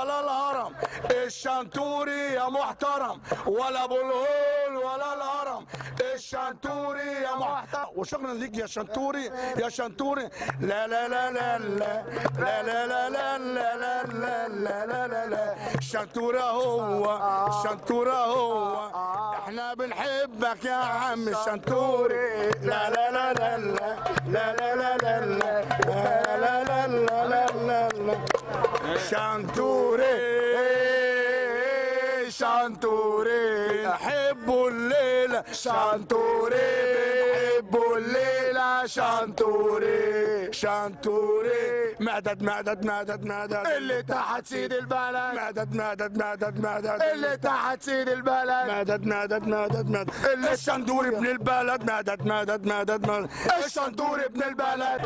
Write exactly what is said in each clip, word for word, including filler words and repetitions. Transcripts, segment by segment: ولا الهرم، الشنطوري يا محترم، ولا ابو الهول ولا الهرم، الشنطوري يا محترم. وشكرا ليك يا شنطوري يا شنطوري. لا لا لا لا لا لا لا لا لا لا لا لا لا لا الشنطوري هو الشنطوري هو، احنا بنحبك يا عم الشنطوري. لا لا لا لا لا لا لا لا لا لا لا لا لا شنطوري شنطوري بنحبه الليلة، شنطوري بنحبه الليلة، شنطوري شنطوري. مدد مدد مدد مدد اللي تحت سيد البلد، مدد مدد مدد مدد اللي تحت سيد البلد، مدد مدد مدد مدد الشنطوري ابن البلد، مدد مدد مدد مدد الشنطوري ابن البلد.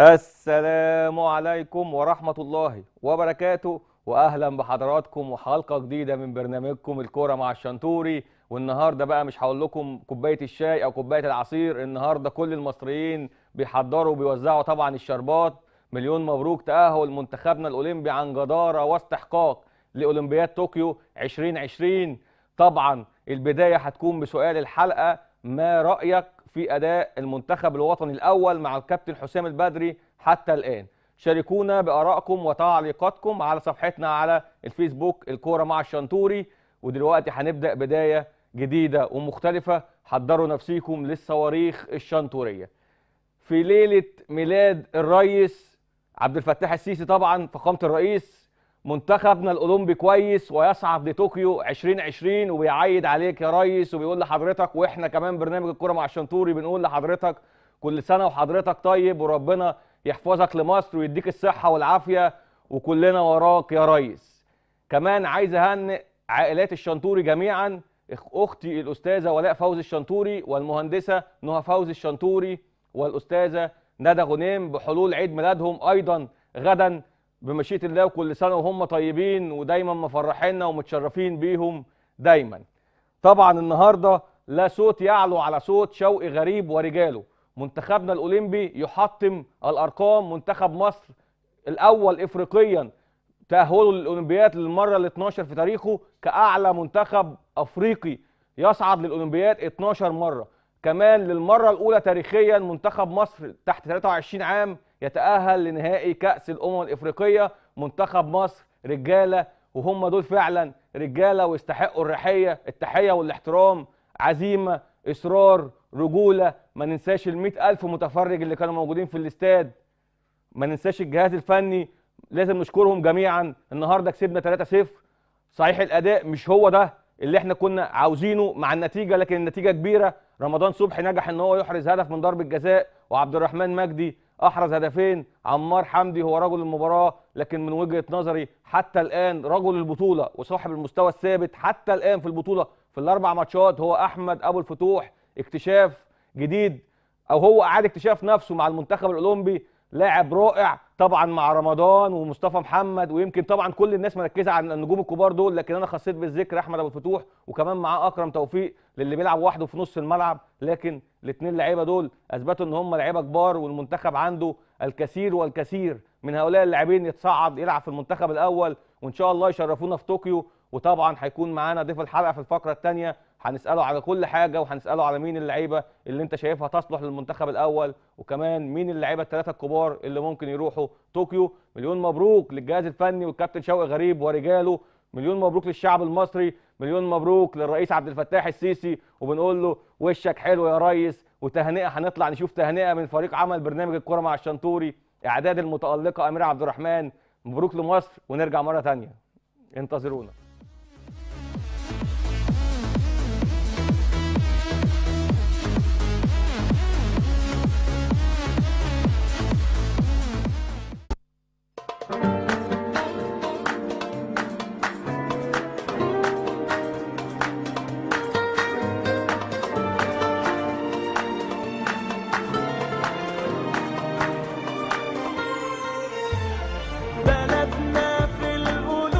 السلام عليكم ورحمة الله وبركاته، وأهلا بحضراتكم وحلقة جديدة من برنامجكم الكورة مع الشنطوري. والنهاردة بقى مش هقول لكم كوباية الشاي أو كوباية العصير، النهاردة كل المصريين بيحضروا وبيوزعوا طبعا الشربات. مليون مبروك تأهل منتخبنا الأولمبي عن جدارة واستحقاق لأولمبياد طوكيو ألفين وعشرين. طبعا البداية هتكون بسؤال الحلقة، ما رأيك في أداء المنتخب الوطني الأول مع الكابتن حسام البدري حتى الآن؟ شاركونا بآرائكم وتعليقاتكم على صفحتنا على الفيسبوك الكورة مع الشنطوري. ودلوقتي هنبدأ بداية جديدة ومختلفة، حضروا نفسيكم للصواريخ الشنطورية. في ليلة ميلاد الرئيس عبد الفتاح السيسي طبعا فخامة الرئيس، منتخبنا الأولمبي كويس ويصعد لطوكيو ألفين وعشرين، وبيعيد عليك يا ريس وبيقول لحضرتك، واحنا كمان برنامج الكورة مع الشنطوري بنقول لحضرتك كل سنة وحضرتك طيب، وربنا يحفظك لمصر ويديك الصحة والعافية وكلنا وراك يا ريس. كمان عايز اهنئ عائلات الشنطوري جميعا، اختي الأستاذة ولاء فوز الشنطوري والمهندسة نهى فوز الشنطوري والأستاذة ندى غنيم بحلول عيد ميلادهم ايضا غدا بمشيئة الله، وكل سنة وهم طيبين ودايما مفرحينا ومتشرفين بيهم دايما. طبعا النهارده لا صوت يعلو على صوت شوقي غريب ورجاله، منتخبنا الأولمبي يحطم الأرقام، منتخب مصر الأول إفريقيا تأهله للأولمبياد للمرة ال اتناشر في تاريخه كأعلى منتخب أفريقي يصعد للأولمبياد اتناشر مرة. كمان للمرة الأولى تاريخيا منتخب مصر تحت تلاتة وعشرين عام يتأهل لنهائي كأس الأمم الإفريقية. منتخب مصر رجالة، وهم دول فعلا رجالة ويستحقوا الرحية التحية والاحترام، عزيمة إصرار رجولة. ما ننساش المئة ألف متفرج اللي كانوا موجودين في الاستاد، ما ننساش الجهاز الفني لازم نشكرهم جميعا. النهاردة كسبنا تلاتة صفر، صحيح الأداء مش هو ده اللي احنا كنا عاوزينه مع النتيجة، لكن النتيجة كبيرة. رمضان صبحي نجح ان هو يحرز هدف من ضربة جزاء، وعبد الرحمن مجدي احرز هدفين، عمار حمدي هو رجل المباراة، لكن من وجهة نظري حتى الآن رجل البطولة وصاحب المستوى الثابت حتى الآن في البطولة في الأربع ماتشات هو أحمد أبو الفتوح. اكتشاف جديد أو هو أعاد اكتشاف نفسه مع المنتخب الأولمبي، لاعب رائع طبعا مع رمضان ومصطفى محمد، ويمكن طبعا كل الناس مركزه على النجوم الكبار دول، لكن انا خصيت بالذكر احمد ابو الفتوح، وكمان معاه اكرم توفيق للي بيلعب وحده في نص الملعب، لكن الاثنين لعيبه دول اثبتوا ان هم لعيبه كبار، والمنتخب عنده الكثير والكثير من هؤلاء اللاعبين يتصعد يلعب في المنتخب الاول، وان شاء الله يشرفونا في طوكيو. وطبعا هيكون معانا ضيف الحلقه في الفقره الثانيه، هنساله على كل حاجه وهنساله على مين اللعيبه اللي انت شايفها تصلح للمنتخب الاول، وكمان مين اللعيبه الثلاثه الكبار اللي ممكن يروحوا طوكيو. مليون مبروك للجهاز الفني والكابتن شوقي غريب ورجاله، مليون مبروك للشعب المصري، مليون مبروك للرئيس عبد الفتاح السيسي، وبنقول له وشك حلو يا ريس. وتهنئه هنطلع نشوف تهنئه من فريق عمل برنامج الكوره مع الشنطوري، اعداد المتالقه أمير عبد الرحمن. مبروك لمصر، ونرجع مره ثانيه انتظرونا. بلدنا في القلوب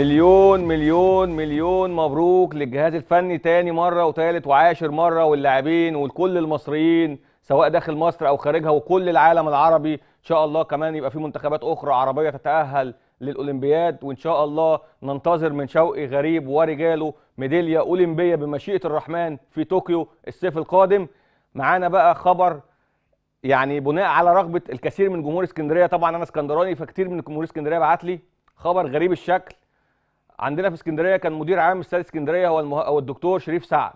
مليون مليون مليون مبروك للجهاز الفني تاني مرة وتالت وعاشر مرة واللاعبين والكل المصريين سواء داخل مصر أو خارجها وكل العالم العربي. إن شاء الله كمان يبقى في منتخبات أخرى عربية تتأهل للأولمبياد، وإن شاء الله ننتظر من شوقي غريب ورجاله ميدالية أولمبية بمشيئة الرحمن في طوكيو الصيف القادم. معانا بقى خبر يعني بناء على رغبة الكثير من جمهور اسكندرية، طبعا أنا اسكندراني فكتير من جمهور اسكندرية بعت لي خبر غريب الشكل. عندنا في اسكندريه كان مدير عام استاد اسكندريه هو المه... هو الدكتور شريف سعد.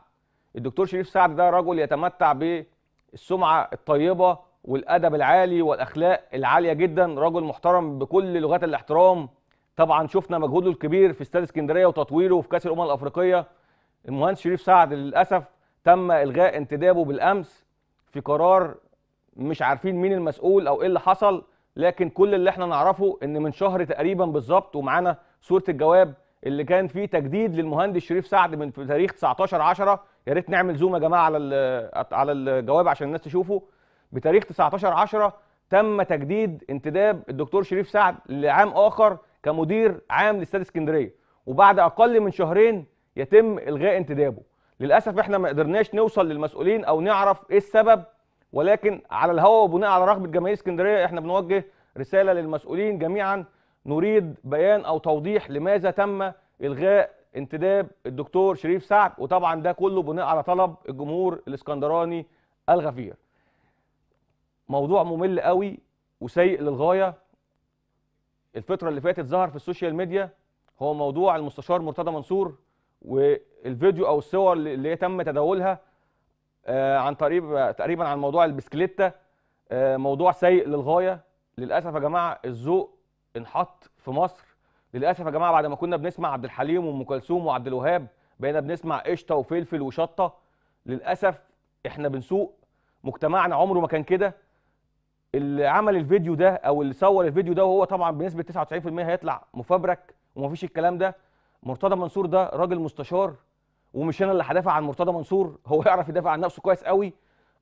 الدكتور شريف سعد ده رجل يتمتع بالسمعه الطيبه والادب العالي والاخلاق العاليه جدا، رجل محترم بكل لغات الاحترام. طبعا شفنا مجهوده الكبير في استاد اسكندريه وتطويره في كاس الامم الافريقيه. المهندس شريف سعد للاسف تم الغاء انتدابه بالامس في قرار مش عارفين مين المسؤول او ايه اللي حصل، لكن كل اللي احنا نعرفه ان من شهر تقريبا بالظبط ومعانا صوره الجواب اللي كان فيه تجديد للمهندس شريف سعد من في تاريخ تسعتاشر عشرة. يا ريت نعمل زوم يا جماعه على على الجواب عشان الناس تشوفه. بتاريخ تسعتاشر عشرة تم تجديد انتداب الدكتور شريف سعد لعام اخر كمدير عام لاستاد اسكندريه، وبعد اقل من شهرين يتم الغاء انتدابه. للاسف احنا ما قدرناش نوصل للمسؤولين او نعرف ايه السبب، ولكن على الهواء وبناء على رغبه جماهير اسكندريه احنا بنوجه رساله للمسؤولين جميعا، نريد بيان او توضيح لماذا تم الغاء انتداب الدكتور شريف سعد. وطبعا ده كله بناء على طلب الجمهور الاسكندراني الغفير. موضوع ممل قوي وسيء للغايه الفتره اللي فاتت ظهر في السوشيال ميديا، هو موضوع المستشار مرتضى منصور والفيديو او الصور اللي تم تداولها عن طريق تقريبا عن موضوع البسكليته. موضوع سيء للغايه للاسف يا جماعه، الذوق انحط في مصر للاسف يا جماعه. بعد ما كنا بنسمع عبد الحليم وام كلثوم وعبد الوهاب بقينا بنسمع قشطه وفلفل وشطه. للاسف احنا بنسوق، مجتمعنا عمره ما كان كده. اللي عمل الفيديو ده او اللي صور الفيديو ده وهو طبعا بنسبه تسعة وتسعين بالمية هيطلع مفبرك ومفيش الكلام ده. مرتضى منصور ده راجل مستشار، ومش انا اللي هدافع عن مرتضى منصور، هو يعرف يدافع عن نفسه كويس قوي.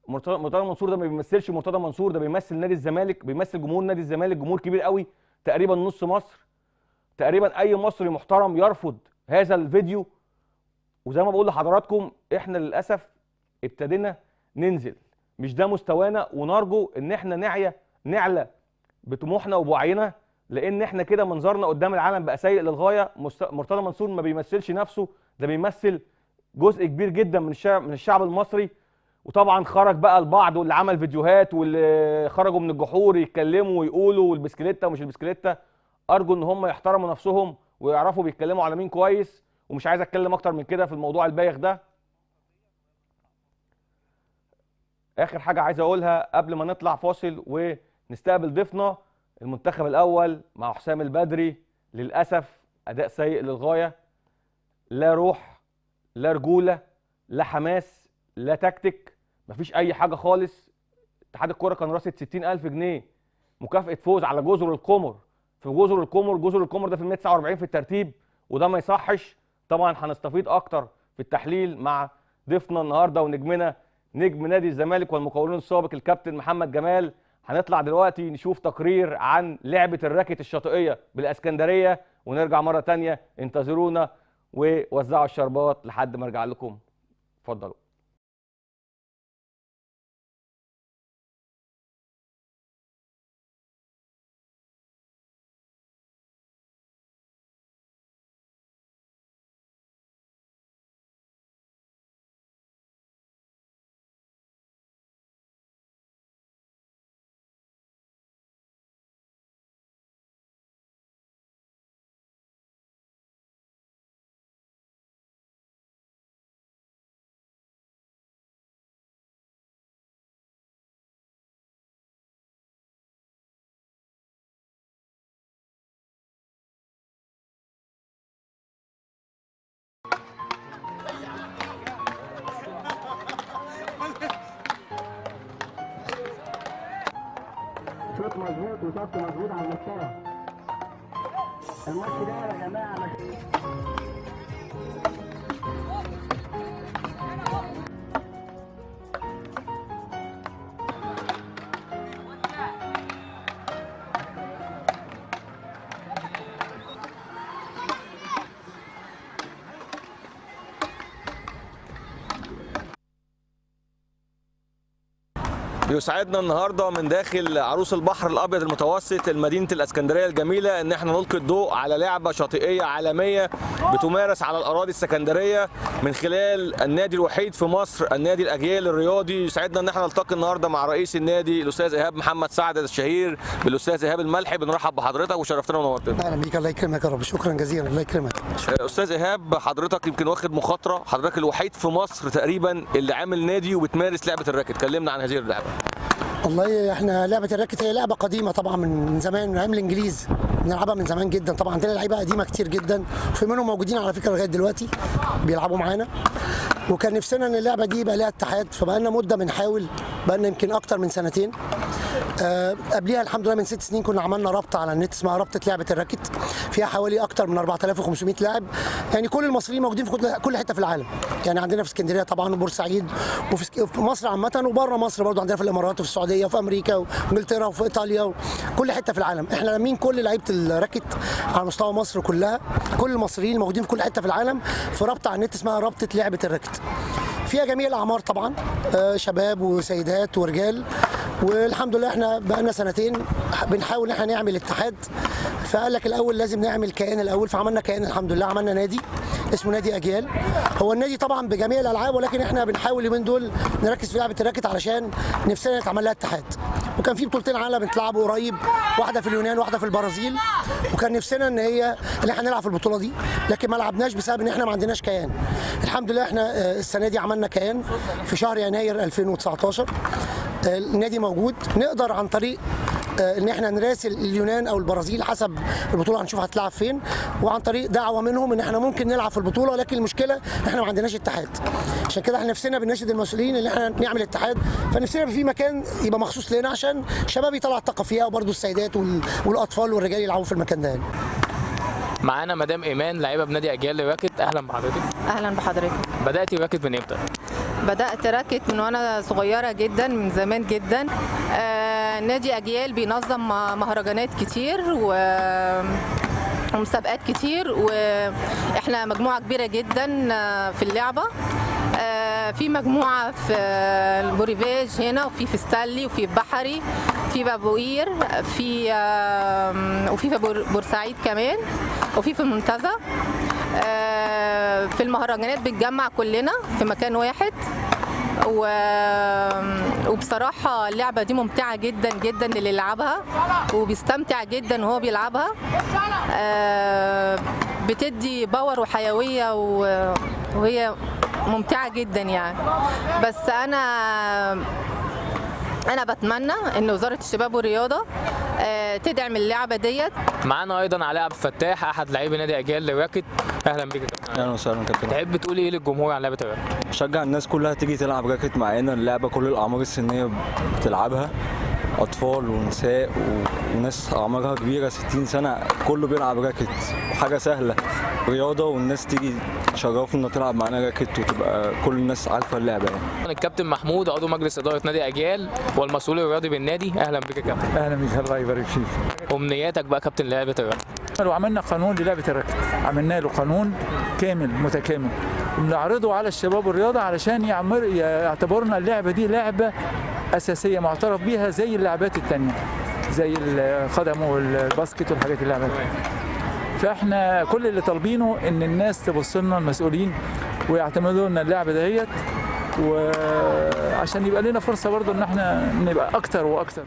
مرتضى منصور ده ما بيمثلش مرتضى منصور، ده بيمثل نادي الزمالك، بيمثل جمهور نادي الزمالك، جمهور كبير قوي تقريبا نص مصر. تقريبا اي مصري محترم يرفض هذا الفيديو. وزي ما بقول لحضراتكم احنا للاسف ابتدينا ننزل، مش ده مستوانا، ونرجو ان احنا نعيا نعلى بطموحنا وبوعينا، لان احنا كده منظرنا قدام العالم بقى سيء للغايه. مرتضى منصور ما بيمثلش نفسه، ده بيمثل جزء كبير جدا من الشعب من الشعب المصري. وطبعا خرج بقى البعض واللي عمل فيديوهات واللي خرجوا من الجحور يتكلموا ويقولوا والبسكليته ومش البسكليته. ارجو ان هم يحترموا نفسهم ويعرفوا بيتكلموا على مين كويس، ومش عايز اتكلم اكتر من كده في الموضوع البايخ ده. اخر حاجه عايز اقولها قبل ما نطلع فاصل ونستقبل ضيفنا، المنتخب الاول مع حسام البدري للاسف اداء سيء للغايه، لا روح لا رجوله لا حماس لا تكتيك، مفيش اي حاجه خالص. اتحاد الكوره كان راسد ستين ألف جنيه مكافاه فوز على جزر القمر، في جزر القمر جزر القمر ده في المية تسعة وأربعين في الترتيب، وده ما يصحش. طبعا هنستفيد اكتر في التحليل مع ضيفنا النهارده ونجمنا نجم نادي الزمالك والمقاولون السابق الكابتن محمد جمال. هنطلع دلوقتي نشوف تقرير عن لعبه الراكت الشاطئيه بالاسكندريه ونرجع مره ثانيه. انتظرونا ووزعوا الشربات لحد ما ارجع لكم، اتفضلوا. شوط مظبوط وشوط مظبوط على المسطره. الماتش ده يا جماعه يسعدنا النهارده من داخل عروس البحر الابيض المتوسط المدينه الاسكندريه الجميله ان احنا نلقي الضوء على لعبه شاطئيه عالميه بتمارس على الاراضي السكندريه من خلال النادي الوحيد في مصر النادي الاجيال الرياضي. يسعدنا ان احنا نلتقي النهارده مع رئيس النادي الاستاذ ايهاب محمد سعد الشهير بالاستاذ ايهاب الملحي. بنرحب بحضرتك وشرفتنا ونورتنا. اهلا بيك. الله يكرمك يا رب. شكرا جزيلا. الله يكرمك. استاذ ايهاب حضرتك يمكن واخد مخاطره، حضرتك الوحيد في مصر تقريبا اللي عامل نادي وبتمارس لعبه الراكت، كلمنا عن هذه اللعبه. والله احنا لعبه الراكت هي لعبه قديمه طبعا من زمان، من ايام الانجليز بنلعبها من زمان جدا. طبعا عندنا لعيبه قديمه كتير جدا في منهم موجودين على فكره لغايه دلوقتي بيلعبوا معانا، وكان نفسنا ان اللعبه دي يبقى لها اتحاد، فبقى لنا مده بنحاول، بقى لنا يمكن اكتر من سنتين. أه قبليها الحمد لله من ست سنين كنا عملنا رابطه على النت اسمها رابطه لعبه الراكت، فيها حوالي اكتر من أربعة آلاف وخمسمائة لاعب، يعني كل المصريين موجودين في كل حته في العالم، يعني عندنا في اسكندريه طبعا وبورسعيد وفي مصر عامه وبره مصر برضه، عندنا في الامارات وفي السعوديه وفي امريكا وانجلترا وفي ايطاليا وكل حته في العالم. احنا لامين كل لعيبه الراكت على مستوى مصر كلها، كل المصريين موجودين في كل حته في العالم في رابطه على النت اسمها رابطه لعبه الراكت، فيها جميع الاعمار طبعا، أه شباب وسيدات ورجال. والحمد لله احنا بقالنا سنتين بنحاول ان احنا نعمل اتحاد، فقال لك الاول لازم نعمل كيان الاول، فعملنا كيان الحمد لله، عملنا نادي اسمه نادي اجيال. هو النادي طبعا بجميع الالعاب، ولكن احنا بنحاول اليومين دول نركز في لعبه الراكت علشان نفسنا يتعمل لها اتحاد. وكان في بطولتين عالم بنتلعبوا قريب، واحده في اليونان واحده في البرازيل، وكان نفسنا ان هي ان احنا نلعب في البطوله دي، لكن ما لعبناش بسبب ان احنا ما عندناش كيان. الحمد لله احنا السنه دي عملنا كيان في شهر يناير ألفين وتسعطاشر. النادي موجود، نقدر عن طريق ان احنا نراسل اليونان او البرازيل حسب البطوله هنشوف هتلعب فين، وعن طريق دعوه منهم ان احنا ممكن نلعب في البطوله، لكن المشكله احنا ما عندناش اتحاد. عشان كده احنا نفسنا بنناشد المسؤولين ان احنا نعمل اتحاد، فنفسنا في مكان يبقى مخصوص لنا عشان الشباب يطلع الطاقه فيها، وبرده السيدات والاطفال والرجال يلعبوا في المكان ده. معانا مدام ايمان لعيبه بنادي اجيال لراكت. اهلا بحضرتك. اهلا بحضرتك. بداتي راكت من امتى؟ بدأت راكت من وأنا صغيرة جدا، من زمان جدا. آه نادي أجيال بينظم مهرجانات كتير و... ومسابقات كتير، وإحنا مجموعة كبيرة جدا في اللعبة. آه في مجموعة في البوريفاج هنا، وفي في ستانلي، وفي بحري، في بابوقير، في آه وفي في بورسعيد كمان، وفي في المنتزه. في المهرجانات بنتجمع كلنا في مكان واحد، و... وبصراحه اللعبه دي ممتعه جدا جدا اللي يلعبها، وبيستمتع جدا وهو بيلعبها. بتدي باور وحيويه وهي ممتعه جدا يعني. بس انا انا بتمنى ان وزاره الشباب والرياضه تدعم اللعبه ديت. معانا ايضا علاء عبد الفتاح احد لاعبي نادي اجيال للراكت. اهلا بيك يا كابتن. اهلا وسهلا كابتن. تحب تقول ايه للجمهور عن لعبه الراكت؟ بشجع الناس كلها تيجي تلعب راكت معانا، اللعبه كل الاعمار السنيه بتلعبها، اطفال ونساء وناس اعمارها كبيره ستين سنه، كله بيلعب راكت، وحاجه سهله رياضه، والناس تيجي تشرفنا تلعب معانا راكت، وتبقى كل الناس عارفه اللعبه يعني. الكابتن محمود عضو مجلس اداره نادي اجيال والمسؤول الرياضي بالنادي. اهلا بك يا كابتن. اهلا بك. الله يبارك فيك. امنياتك بقى كابتن لعبه الراكت؟ لو عملنا قانون للعبه الراكت، عملنا له قانون كامل متكامل بنعرضه على الشباب والرياضه علشان يعتبرنا اللعبه دي لعبه اساسيه معترف بيها زي اللعبات الثانيه، زي القدم والباسكت والحاجات اللعبات. فاحنا كل اللي طالبينه ان الناس تبص لنا، المسؤولين، ويعتمدوا لنا اللعبه ديت، وعشان يبقى لنا فرصه برضه ان احنا نبقى اكتر واكتر.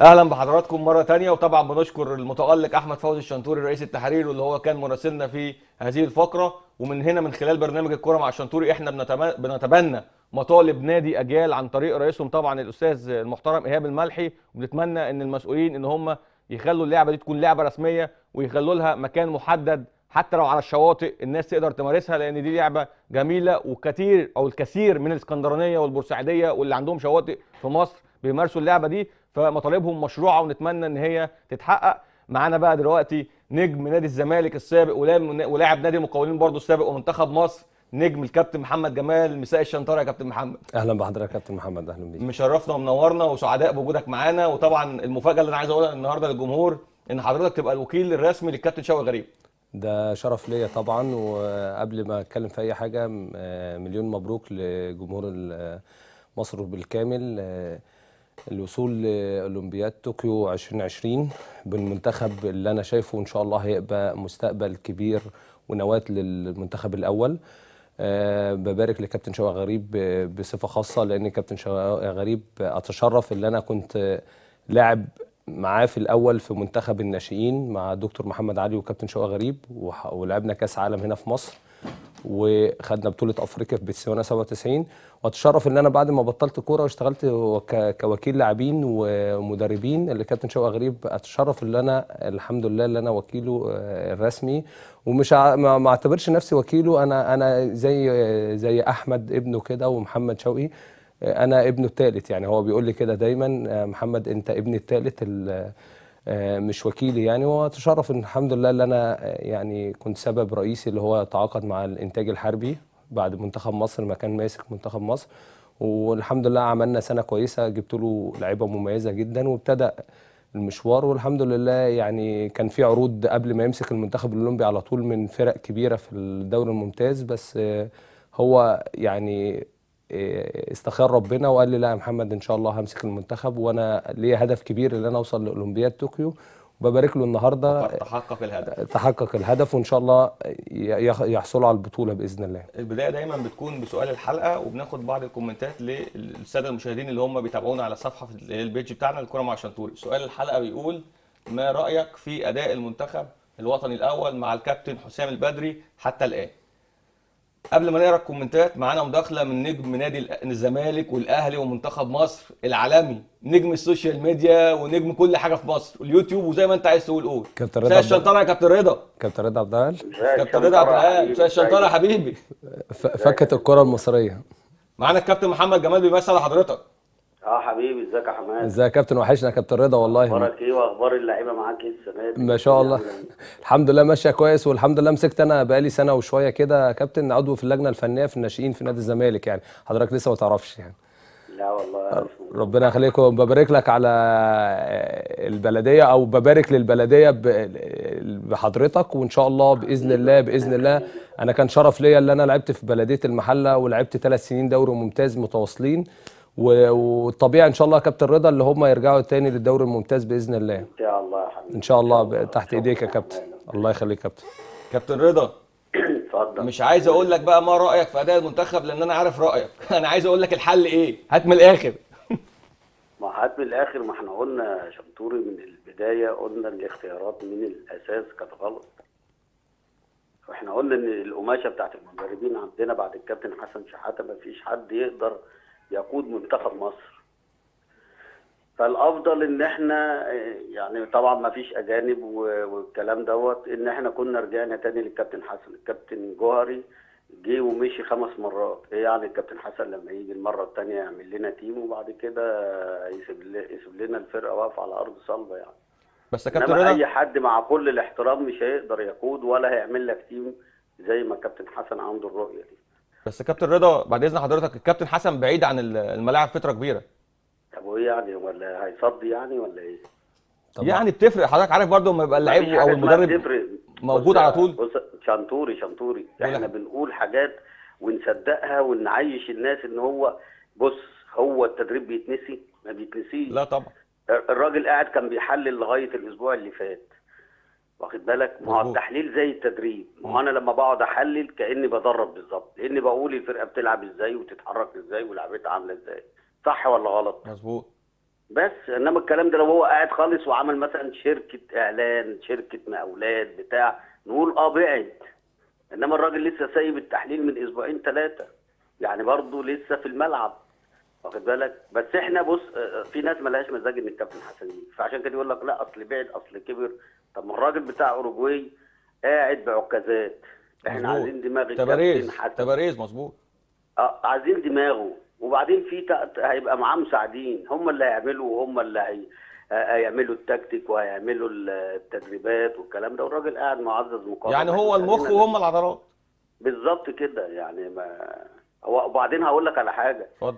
اهلا بحضراتكم مره ثانيه، وطبعا بنشكر المتالق احمد فوز الشنطوري رئيس التحرير واللي هو كان مراسلنا في هذه الفقره. ومن هنا من خلال برنامج الكوره مع الشنطوري احنا بنتبنى مطالب نادي اجيال عن طريق رئيسهم طبعا الاستاذ المحترم ايهاب الملحي، وبنتمنى ان المسؤولين ان هم يخلوا اللعبه دي تكون لعبه رسميه، ويخلوا لها مكان محدد حتى لو على الشواطئ الناس تقدر تمارسها، لان دي لعبه جميله، وكثير او الكثير من الاسكندرانيه والبورسعيديه واللي عندهم شواطئ في مصر بيمارسوا اللعبه دي، فمطالبهم مشروعه ونتمنى ان هي تتحقق. معانا بقى دلوقتي نجم نادي الزمالك السابق ولاعب نادي المقاولين برضه السابق ومنتخب مصر نجم الكابتن محمد جمال. مساء الشنطوري يا كابتن محمد. اهلا بحضرتك يا كابتن محمد. اهلا بيك، مشرفنا ومنورنا وسعداء بوجودك معانا. وطبعا المفاجاه اللي انا عايز اقولها النهارده للجمهور ان حضرتك تبقى الوكيل الرسمي للكابتن شوقي غريب. ده شرف ليا طبعا. وقبل ما اتكلم في اي حاجه، مليون مبروك لجمهور مصر بالكامل الوصول لاولمبياد طوكيو ألفين وعشرين بالمنتخب اللي انا شايفه ان شاء الله هيبقى مستقبل كبير ونواه للمنتخب الاول. أه ببارك لكابتن شوقي غريب بصفه خاصه، لان كابتن شوقي غريب اتشرف ان انا كنت لاعب معاه في الاول في منتخب الناشئين مع دكتور محمد علي وكابتن شوقي غريب، ولعبنا كاس عالم هنا في مصر وخدنا بطوله افريقيا في بتسوانا سبعة وتسعين. واتشرف ان انا بعد ما بطلت كوره واشتغلت كوكيل لاعبين ومدربين اللي كابتن شوقي غريب، اتشرف ان انا الحمد لله اللي انا وكيله الرسمي، ومش ما اعتبرش نفسي وكيله. انا انا زي زي احمد ابنه كده ومحمد شوقي انا ابنه الثالث، يعني هو بيقول لي كده دايما، محمد انت ابني الثالث مش وكيلي يعني. واتشرف الحمد لله اللي انا يعني كنت سبب رئيسي اللي هو تعاقد مع الانتاج الحربي بعد منتخب مصر ما كان ماسك منتخب مصر، والحمد لله عملنا سنه كويسه، جبت له لعيبه مميزه جدا وابتدأ المشوار. والحمد لله يعني كان في عروض قبل ما يمسك المنتخب الاولمبي على طول من فرق كبيره في الدوري الممتاز، بس هو يعني استخير ربنا وقال لي لا يا محمد ان شاء الله همسك المنتخب، وانا ليا هدف كبير ان انا اوصل لاولمبياد طوكيو. وببارك له النهارده تحقق الهدف، تحقق الهدف وان شاء الله يحصلوا على البطوله باذن الله. البدايه دايما بتكون بسؤال الحلقه، وبناخد بعض الكومنتات للساده المشاهدين اللي هم بيتابعونا على الصفحه في البيج بتاعنا الكورة مع الشنطوري. سؤال الحلقه بيقول ما رايك في اداء المنتخب الوطني الاول مع الكابتن حسام البدري حتى الان؟ قبل ما نقرا الكومنتات معانا مداخله من نجم نادي الزمالك والاهلي ومنتخب مصر العالمي، نجم السوشيال ميديا ونجم كل حاجه في مصر، اليوتيوب وزي ما انت عايز تقول قول. كابتن رضا، مساء الشنطره يا كابتن رضا. كابتن رضا عبد العال. كابتن رضا عبد العال، مساء الشنطره يا حبيبي. فكت الكره المصريه. معانا الكابتن محمد جمال بيمثل حضرتك. اه حبيبي، ازيك يا حماد؟ ازيك يا كابتن، وحشنا يا كابتن رضا والله. اخبارك ايه واخبار اللعيبه معاك ايه السنه دي؟ ما شاء الله الحمد لله ماشيه كويس، والحمد لله مسكت انا بقالي سنه وشويه كده كابتن، عضو في اللجنه الفنيه في الناشئين في نادي الزمالك، يعني حضرتك لسه ما تعرفش يعني. لا والله ربنا يخليك. وببارك لك على البلديه، او ببارك للبلديه بحضرتك، وان شاء الله باذن الله باذن الله. انا كان شرف ليا اللي انا لعبت في بلديه المحله، ولعبت ثلاث سنين دوري ممتاز متواصلين، والطبيعي ان شاء الله يا كابتن رضا اللي هم يرجعوا تاني للدوري الممتاز باذن الله. ان شاء الله يا حبيبي، ان شاء الله تحت ايديك يا كابتن. الله يخليك يا كابتن. كابتن رضا اتفضل. مش عايز اقول لك بقى ما رايك في اداء المنتخب لان انا عارف رايك، انا عايز اقول لك الحل ايه؟ هات من الاخر. ما هات من الاخر، ما احنا قلنا شنطوري من البدايه، قلنا الاختيارات من الاساس كانت غلط. واحنا قلنا ان القماشه بتاعت المدربين عندنا بعد الكابتن حسن شحاته ما فيش حد يقدر يقود منتخب مصر. فالافضل ان احنا يعني طبعا ما فيش اجانب والكلام دوت، ان احنا كنا رجعنا تاني للكابتن حسن. الكابتن جوهري جه ومشي خمس مرات، ايه يعني الكابتن حسن لما يجي المره الثانيه يعمل لنا تيم وبعد كده يسيب لنا الفرقه واقفه على ارض صلبه يعني. بس يا كابتن اي حد مع كل الاحترام مش هيقدر يقود ولا هيعمل لك تيم زي ما الكابتن حسن عنده الرؤيه دي. بس كابتن رضا بعد اذن حضرتك، الكابتن حسن بعيد عن الملاعب فتره كبيره. طب وايه يعني، ولا هيصدي يعني ولا ايه؟ يعني بتفرق حضرتك عارف برضه لما يبقى اللعيب او المدرب موجود على طول. بص شنطوري شنطوري احنا بنقول حاجات ونصدقها ونعيش الناس ان هو بص، هو التدريب بيتنسي؟ ما بيتنسيش. لا طبعا. الراجل قاعد كان بيحلل لغايه الاسبوع اللي فات. واخد بالك؟ ما هو التحليل زي التدريب، ما هو انا لما بقعد احلل كاني بدرب بالظبط، لاني بقول الفرقه بتلعب ازاي وتتحرك ازاي ولعبتها عامله ازاي، صح ولا غلط؟ مظبوط. بس انما الكلام ده لو هو قاعد خالص وعمل مثلا شركه اعلان، شركه مقاولات بتاع، نقول اه بعد. انما الراجل لسه سايب التحليل من اسبوعين ثلاثه، يعني برضه لسه في الملعب. واخد بالك؟ بس احنا بص في ناس مالهاش مزاج ان الكابتن حسن يجي، فعشان كده يقول لك لا اصل بعد اصل كبر. طب ما الراجل بتاع اوروجواي قاعد بعكازات، احنا عايزين دماغ الكابتن حسن. تباريز مظبوط. اه عايزين دماغه، وبعدين في تق... هيبقى معاه مساعدين هم اللي هيعملوا، وهم اللي هي... هيعملوا التكتيك وهيعملوا التدريبات والكلام ده، والراجل قاعد معزز مقاومه يعني، هو المخ وهم العضلات. بالظبط كده يعني. ما هو وبعدين هقول لك على حاجه. اتفضل.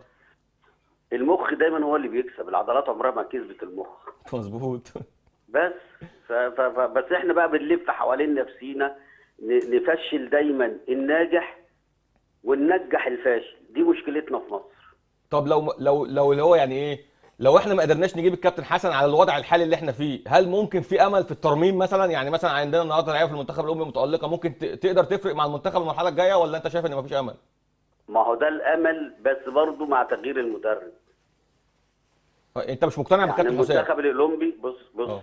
المخ دايما هو اللي بيكسب، العضلات عمرها ما كسبت المخ. مظبوط. بس ف... ف... بس احنا بقى بنلف حوالين نفسينا، نفشل دايما الناجح وننجح الفاشل، دي مشكلتنا في مصر. طب لو لو لو اللي هو يعني ايه، لو احنا ما قدرناش نجيب الكابتن حسن على الوضع الحالي اللي احنا فيه، هل ممكن في امل في الترميم مثلا؟ يعني مثلا عندنا النهارده لعيبه في المنتخب الاممي متالقه، ممكن تقدر تفرق مع المنتخب المرحله الجايه، ولا انت شايف ان مفيش امل؟ ما هو ده الامل، بس برضه مع تغيير المدرب. انت مش مقتنع يعني بالكابتن حسام؟ المنتخب الاولمبي بص بص أوه.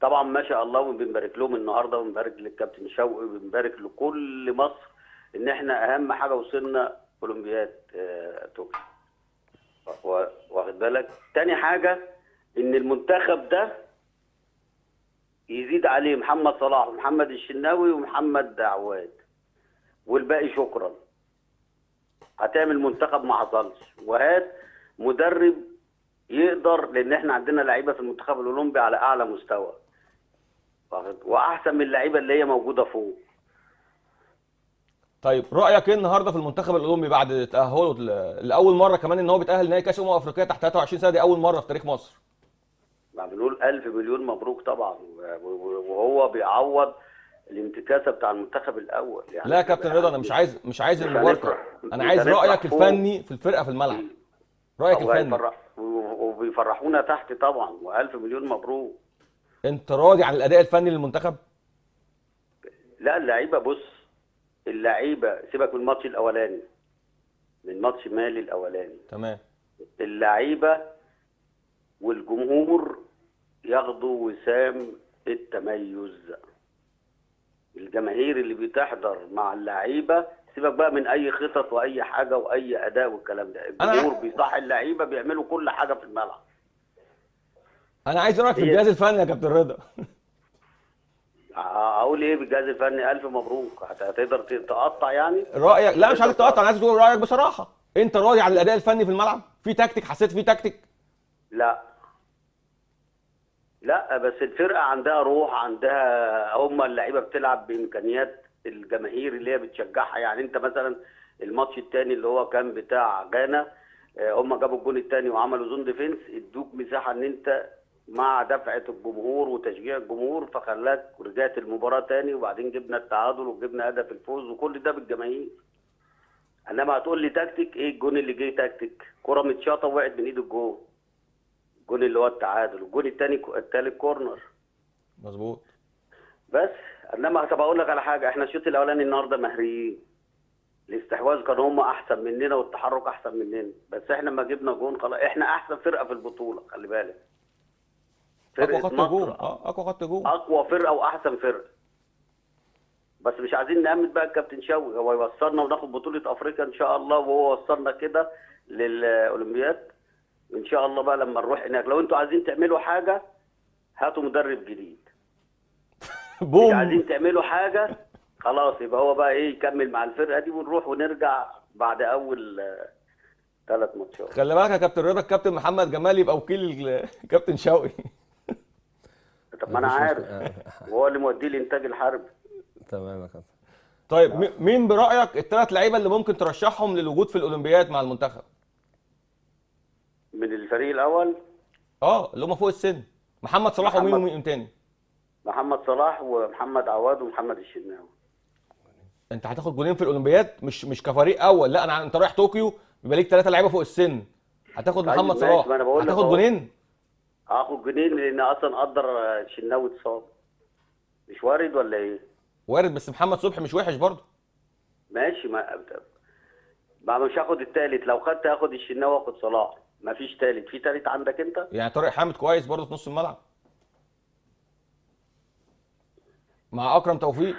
طبعا ما شاء الله، وبنبارك لهم النهارده، وبنبارك للكابتن شوقي، وبنبارك لكل مصر ان احنا اهم حاجه وصلنا اولمبياد طوكيو. واخد بالك؟ تاني حاجه ان المنتخب ده يزيد عليه محمد صلاح ومحمد الشناوي ومحمد عواد، والباقي شكرا. هتعمل منتخب ما حصلش، وهات مدرب يقدر، لان احنا عندنا لعيبه في المنتخب الاولمبي على اعلى مستوى، واحسن من اللعيبه اللي هي موجوده فوق. طيب رايك ايه النهارده في المنتخب الاولمبي بعد تاهله لاول مره كمان ان هو بيتاهل نهائي كاس امم افريقيا تحت ثلاثة وعشرين سنه؟ دي اول مره في تاريخ مصر. ما بنقول الف مليون مبروك طبعا، وهو بيعوض الانتكاسه بتاع المنتخب الاول يعني. لا يا كابتن رضا، انا مش عايز مش عايز المباركه، انا عايز رايك الفني في الفرقه في الملعب، رايك الفني. وبيفرحونا تحت طبعا، والف مليون مبروك. انت راضي عن الاداء الفني للمنتخب؟ لا اللعيبه بص، اللعيبه سيبك من الماتش الاولاني، من ماتش مالي الاولاني، تمام. اللعيبه والجمهور ياخدوا وسام التميز. الجماهير اللي بتحضر مع اللعيبه، سيبك بقى من اي خطط واي حاجه واي اداء والكلام ده، الجمهور بيصح اللعيبه، بيعملوا كل حاجه في الملعب. انا عايز رايك في الجهاز الفني يا كابتن رضا. اقول ايه بالجهاز الفني؟ الف مبروك. هتقدر تقطع يعني رايك؟ لا مش عايزك تقطع، انا عايز تقول رايك بصراحه. انت راضي عن الاداء الفني في الملعب؟ في تكتيك حسيت فيه تكتيك؟ لا لا، بس الفرقه عندها روح، عندها هم اللعيبه بتلعب بامكانيات الجماهير اللي هي بتشجعها. يعني انت مثلا الماتش الثاني اللي هو كان بتاع غانا، هم جابوا الجون الثاني وعملوا زون ديفنس، ادوك مساحه ان انت مع دفعه الجمهور وتشجيع الجمهور فخلاك رجعت المباراه تاني، وبعدين جبنا التعادل وجبنا هدف الفوز، وكل ده بالجماهير. انما هتقول لي تكتيك ايه؟ الجون اللي جه تكتيك، كره متشاطه وقعت من ايد الجون، الجون اللي هو التعادل، والجون الثاني الثالث كورنر. مظبوط. بس انما طب اقول لك على حاجه، احنا الشوط الاولاني النهارده مهريين، الاستحواذ كان هم احسن مننا والتحرك احسن مننا، بس احنا لما جبنا جون خلاص، احنا احسن فرقه في البطوله، خلي بالك. اقوى خط هجوم، اه اقوى خط هجوم، اقوى فرقه واحسن فرقه. بس مش عايزين نأمن بقى الكابتن شوقي، هو يوصلنا وناخد بطوله افريقيا ان شاء الله، وهو وصلنا كده للاولمبياد ان شاء الله. بقى لما نروح هناك، لو انتوا عايزين تعملوا حاجه هاتوا مدرب جديد. بوم. مش عايزين تعملوا حاجه خلاص، يبقى هو بقى ايه، يكمل مع الفرقه دي ونروح ونرجع بعد اول ثلاث ماتشات. خلي بالك يا كابتن رضا، الكابتن محمد جمال يبقى وكيل الكابتن شوقي. طب ما انا عارف، وهو اللي موديه الانتاج الحربي. تمام يا كابتن. طيب مين برايك الثلاث لعيبه اللي ممكن ترشحهم للوجود في الاولمبياد مع المنتخب؟ من الفريق الاول؟ اه اللي هم فوق السن. محمد صلاح ومين ومين تاني؟ محمد صلاح ومحمد عواد ومحمد الشناوي. انت هتاخد جولين في الاولمبياد، مش مش كفريق اول، لا انا انت رايح طوكيو بيبقى ليك ثلاثه لعيبه فوق السن، هتاخد محمد صلاح، هتاخد جولين؟ هاخد جنين لان اصلا اقدر الشناوي اتصاب. مش وارد ولا ايه؟ وارد، بس محمد صبحي مش وحش برضه. ماشي، ما ما مش هاخد التالت، لو خدت هاخد الشناوي واخد صلاح، مفيش تالت. في تالت عندك انت؟ يعني طارق حامد كويس برضه في نص الملعب مع اكرم توفيق.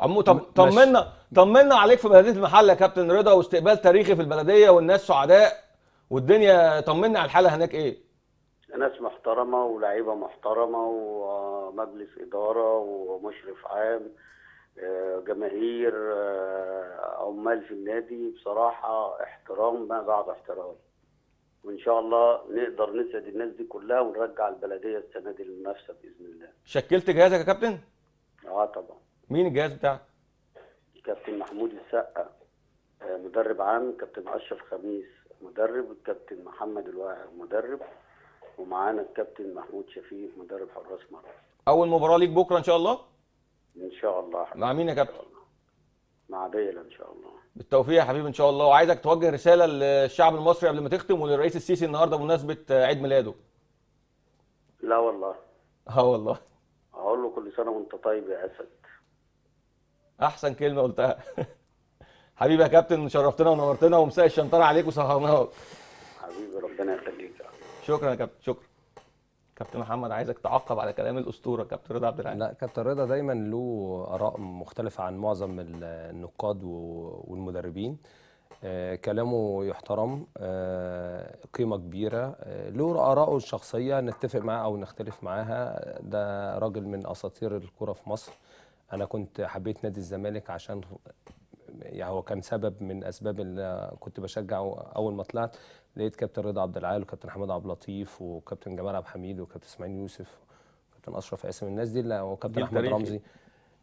عمو طمنا طمنا عليك في بلديه المحله يا كابتن رضا، واستقبال تاريخي في البلديه والناس سعداء والدنيا. طمنا على الحاله هناك ايه؟ ناس محترمه ولاعيبه محترمه ومجلس اداره ومشرف عام، جماهير، عمال في النادي، بصراحه احترام ما بعد احترام. وان شاء الله نقدر نسعد الناس دي كلها ونرجع البلديه السنه دي للمنافسه باذن الله. شكلت جهازك يا كابتن؟ اه طبعا. مين الجهاز بتاعك؟ كابتن محمود السقا مدرب عام، كابتن اشرف خميس مدرب، والكابتن محمد الواعي مدرب، ومعانا الكابتن محمود شفيف مدرب حراس مرمى. اول مباراه ليك بكره ان شاء الله؟ ان شاء الله. مع مين يا كابتن؟ مع ديلا ان شاء الله. بالتوفيق يا حبيبي ان شاء الله. وعايزك توجه رساله للشعب المصري قبل ما تختم وللرئيس السيسي النهارده بمناسبه عيد ميلاده. لا والله. اه والله. هقول له كل سنه وانت طيب يا اسد. احسن كلمه قلتها. حبيبي يا كابتن شرفتنا ونورتنا، ومساء الشنطره عليك وسهرناك. حبيبي ربنا يخليك. شكرا يا كابتن. شكرا كابتن محمد. عايزك تعقب على كلام الاسطوره كابتن رضا عبد العال. لا كابتن رضا دايما له اراء مختلفه عن معظم النقاد والمدربين، آه كلامه يحترم، آه قيمه كبيره، آه له اراءه الشخصيه نتفق معاه او نختلف معاها. ده راجل من اساطير الكره في مصر. انا كنت حبيت نادي الزمالك عشان يعني هو كان سبب من اسباب اللي كنت بشجعه. اول ما طلعت لقيت كابتن رضا عبد العال وكابتن حماد عبد اللطيف وكابتن جمال عبد الحميد وكابتن اسماعيل يوسف وكابتن اشرف قاسم، الناس دي اللي وكابتن احمد رمزي.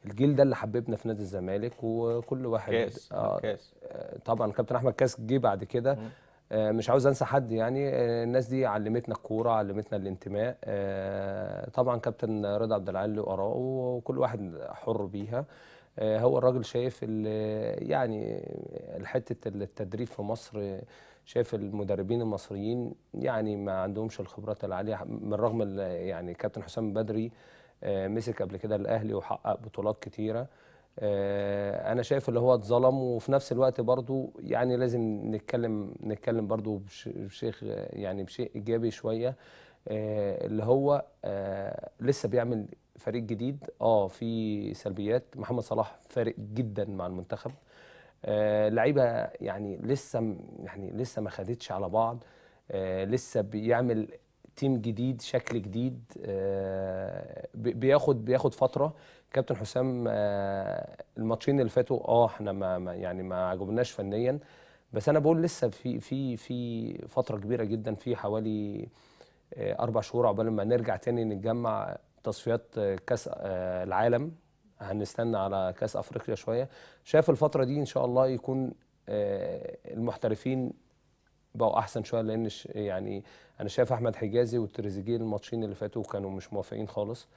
الجيل ده اللي حببنا في نادي الزمالك. وكل واحد كاس آه كاس طبعا. كابتن احمد كاس جه بعد كده. آه مش عاوز انسى حد يعني. آه الناس دي علمتنا الكوره، علمتنا الانتماء. آه طبعا كابتن رضا عبد العال له اراءه وكل واحد حر بيها. آه هو الراجل شايف يعني حته التدريب في مصر، شايف المدربين المصريين يعني ما عندهمش الخبرات العاليه. من رغم يعني كابتن حسام البدري مسك قبل كده الاهلي وحقق بطولات كتيره، انا شايف اللي هو اتظلم. وفي نفس الوقت برضو يعني لازم نتكلم نتكلم برضو بشيخ يعني بشيء ايجابي شويه، اللي هو لسه بيعمل فريق جديد. اه في سلبيات. محمد صلاح فارق جدا مع المنتخب. آه لعيبه يعني لسه يعني لسه ما خدتش على بعض. آه لسه بيعمل تيم جديد، شكل جديد. آه بياخد بياخد فتره. كابتن حسام آه الماتشين اللي فاتوا اه احنا ما يعني ما عجبناش فنيا، بس انا بقول لسه في في في فتره كبيره جدا، في حوالي آه اربع شهور عقبال ما نرجع تاني نتجمع تصفيات آه كاس آه العالم. هنستنى على كاس افريقيا شويه. شايف الفتره دي ان شاء الله يكون المحترفين بقوا احسن شويه، لان يعني انا شايف احمد حجازي والتريزيجيه الماتشين اللي فاتوا كانوا مش موافقين خالص.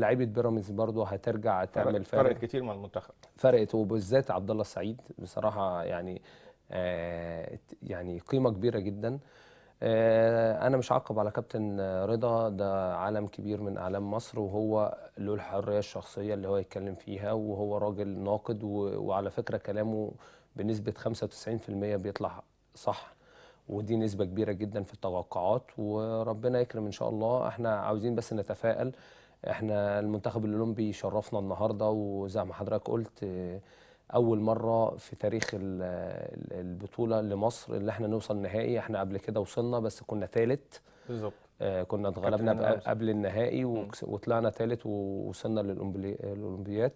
لعيبه بيراميدز برضو هترجع تعمل فرق. فرقت كتير مع المنتخب، فرقت، وبالذات عبد الله السعيد بصراحه يعني يعني قيمه كبيره جدا. أنا مش عاقب على كابتن رضا، ده عالم كبير من أعلام مصر، وهو له الحرية الشخصية اللي هو يتكلم فيها، وهو راجل ناقد. وعلى فكرة كلامه بنسبة خمسة وتسعين في المية بيطلع صح، ودي نسبة كبيرة جدا في التوقعات. وربنا يكرم إن شاء الله. احنا عاوزين بس نتفائل. احنا المنتخب الأولمبي شرفنا النهاردة، وزي ما حضرتك قلت أول مرة في تاريخ البطولة لمصر اللي احنا نوصل نهائي. احنا قبل كده وصلنا بس كنا ثالث بالظبط. آه كنا اتغلبنا قبل النهائي وطلعنا ثالث ووصلنا للأولمبياد.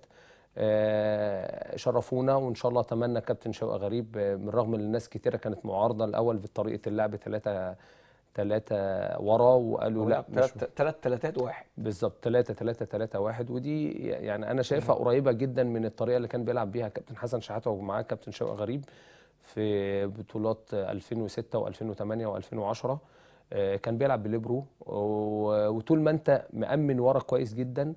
آه شرفونا، وإن شاء الله أتمنى كابتن شوقي غريب، من رغم إن الناس كتيرة كانت معارضة الأول بطريقة اللعب ثلاثة ثلاثة ورا، وقالوا لا مش ثلاث ثلاثات واحد بالظبط، ثلاثة ثلاثة ثلاثة واحد، ودي يعني أنا شايفها قريبة جدا من الطريقة اللي كان بيلعب بيها كابتن حسن شحاتة ومعاه كابتن شوقي غريب في بطولات ألفين وستة وألفين وثمانية وألفين وعشرة. كان بيلعب بالبرو، وطول ما أنت مأمن ورا كويس جدا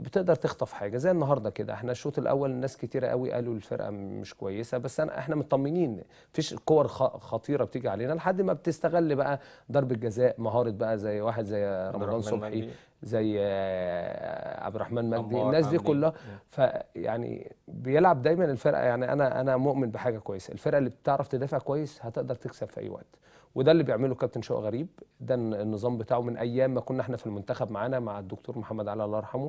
بتقدر تخطف حاجه زي النهارده كده. احنا الشوط الاول ناس كتيره قوي قالوا الفرقه مش كويسه، بس انا احنا مطمنين مفيش كور خطيره بتيجي علينا، لحد ما بتستغل بقى ضربه جزاء، مهاره بقى زي واحد زي رمضان صبحي، زي عبد الرحمن مجدي، الناس دي كلها. فيعني بيلعب دايما الفرقه. يعني انا انا مؤمن بحاجه كويسه، الفرقه اللي بتعرف تدافع كويس هتقدر تكسب في اي وقت، وده اللي بيعمله كابتن شوقي غريب. ده النظام بتاعه من ايام ما كنا احنا في المنتخب معانا مع الدكتور محمد علاء الله يرحمه.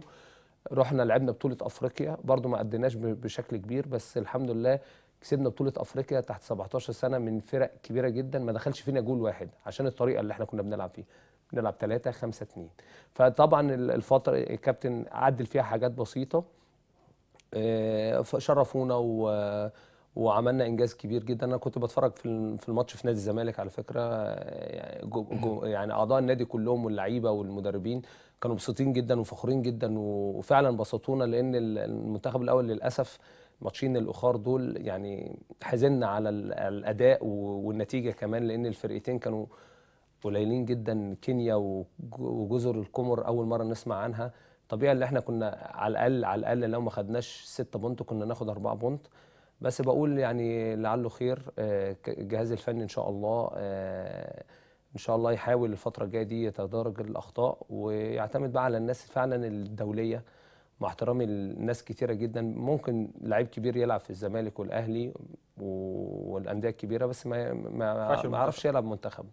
رحنا لعبنا بطوله افريقيا برضو ما قدناش بشكل كبير، بس الحمد لله كسبنا بطوله افريقيا تحت سبعتاشر سنه من فرق كبيره جدا، ما دخلش فينا جول واحد عشان الطريقه اللي احنا كنا بنلعب فيها. بنلعب ثلاثة خمسة اتنين. فطبعا الفتره الكابتن عدل فيها حاجات بسيطه. شرفونا و وعملنا انجاز كبير جدا. انا كنت بتفرج في في الماتش في نادي الزمالك على فكره، يعني جو جو يعني اعضاء النادي كلهم واللعيبه والمدربين كانوا مبسوطين جدا وفخورين جدا، وفعلا بسطونا لان المنتخب الاول للاسف ماتشين الاخر دول يعني حزننا على الاداء والنتيجه كمان، لان الفرقتين كانوا قليلين جدا. كينيا وجزر القمر اول مره نسمع عنها، طبيعي اللي احنا كنا على الاقل على الاقل لو ما خدناش ستة بونت كنا ناخد أربعة بونت، بس بقول يعني لعله خير. الجهاز الفني ان شاء الله ان شاء الله يحاول الفتره الجايه دي يتدارج الاخطاء ويعتمد بقى على الناس فعلا الدوليه. مع احترامي لناس كتيره جدا ممكن لعيب كبير يلعب في الزمالك والاهلي والانديه الكبيره، بس ما ما, ما عرفش يلعب منتخب.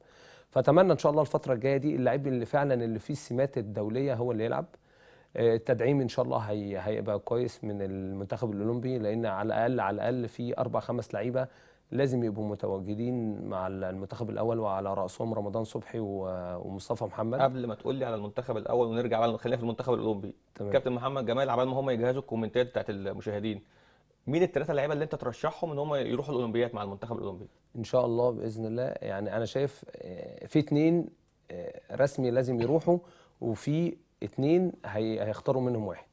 فاتمنى ان شاء الله الفتره الجايه دي اللعيب اللي فعلا اللي فيه السمات الدوليه هو اللي يلعب. التدعيم ان شاء الله هيبقى كويس من المنتخب الاولمبي، لان على الاقل على الاقل في اربع خمس لعيبه لازم يبقوا متواجدين مع المنتخب الاول، وعلى راسهم رمضان صبحي ومصطفى محمد. قبل ما تقول لي على المنتخب الاول ونرجع بقى خلينا في المنتخب الاولمبي، كابتن محمد جمال عبال ما هم يجهزوا الكومنتات بتاعت المشاهدين، مين الثلاثه لعيبه اللي انت ترشحهم ان هم يروحوا الاولمبيات مع المنتخب الاولمبي؟ ان شاء الله باذن الله. يعني انا شايف في اثنين رسمي لازم يروحوا، وفي اثنين هيختاروا منهم واحد.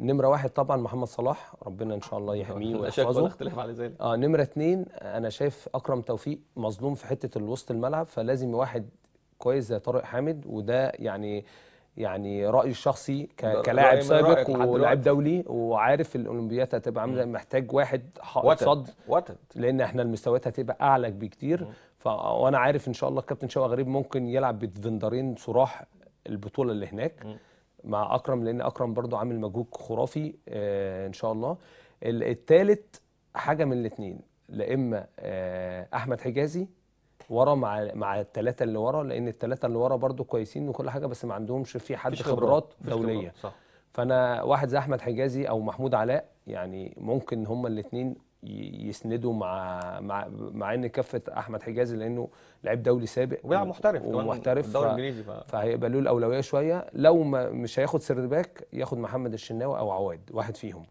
نمره واحد طبعا محمد صلاح، ربنا ان شاء الله يحميه ويحفظه، لا اختلاف على ذلك. اه نمره اثنين انا شايف اكرم توفيق مظلوم في حته الوسط الملعب، فلازم واحد كويس زي طارق حامد، وده يعني يعني رايي الشخصي كلاعب سابق ولاعب دولي وعارف الاولمبيات هتبقى عامله، محتاج واحد صد وتد، لان احنا المستويات هتبقى اعلى بكتير. وانا عارف ان شاء الله الكابتن شوقي غريب ممكن يلعب بفندرين صراح البطوله اللي هناك م. مع اكرم، لان اكرم برضو عامل مجهود خرافي آه ان شاء الله. الثالث حاجه من الاثنين، لا اما آه احمد حجازي ورا مع مع الثلاثه اللي ورا، لان الثلاثه اللي ورا برضو كويسين وكل حاجه بس ما عندهمش في حد خبرات دوليه. صح. فانا واحد زي احمد حجازي او محمود علاء، يعني ممكن هما الاثنين يسندوا مع مع مع ان كفه احمد حجازي لانه لعيب دولي سابق ولاعب محترف ومحترف الدوري الانجليزي، فهيبقى له الاولويه شويه. لو ما مش هياخد سيرباك ياخد محمد الشناوي او عواد، واحد فيهم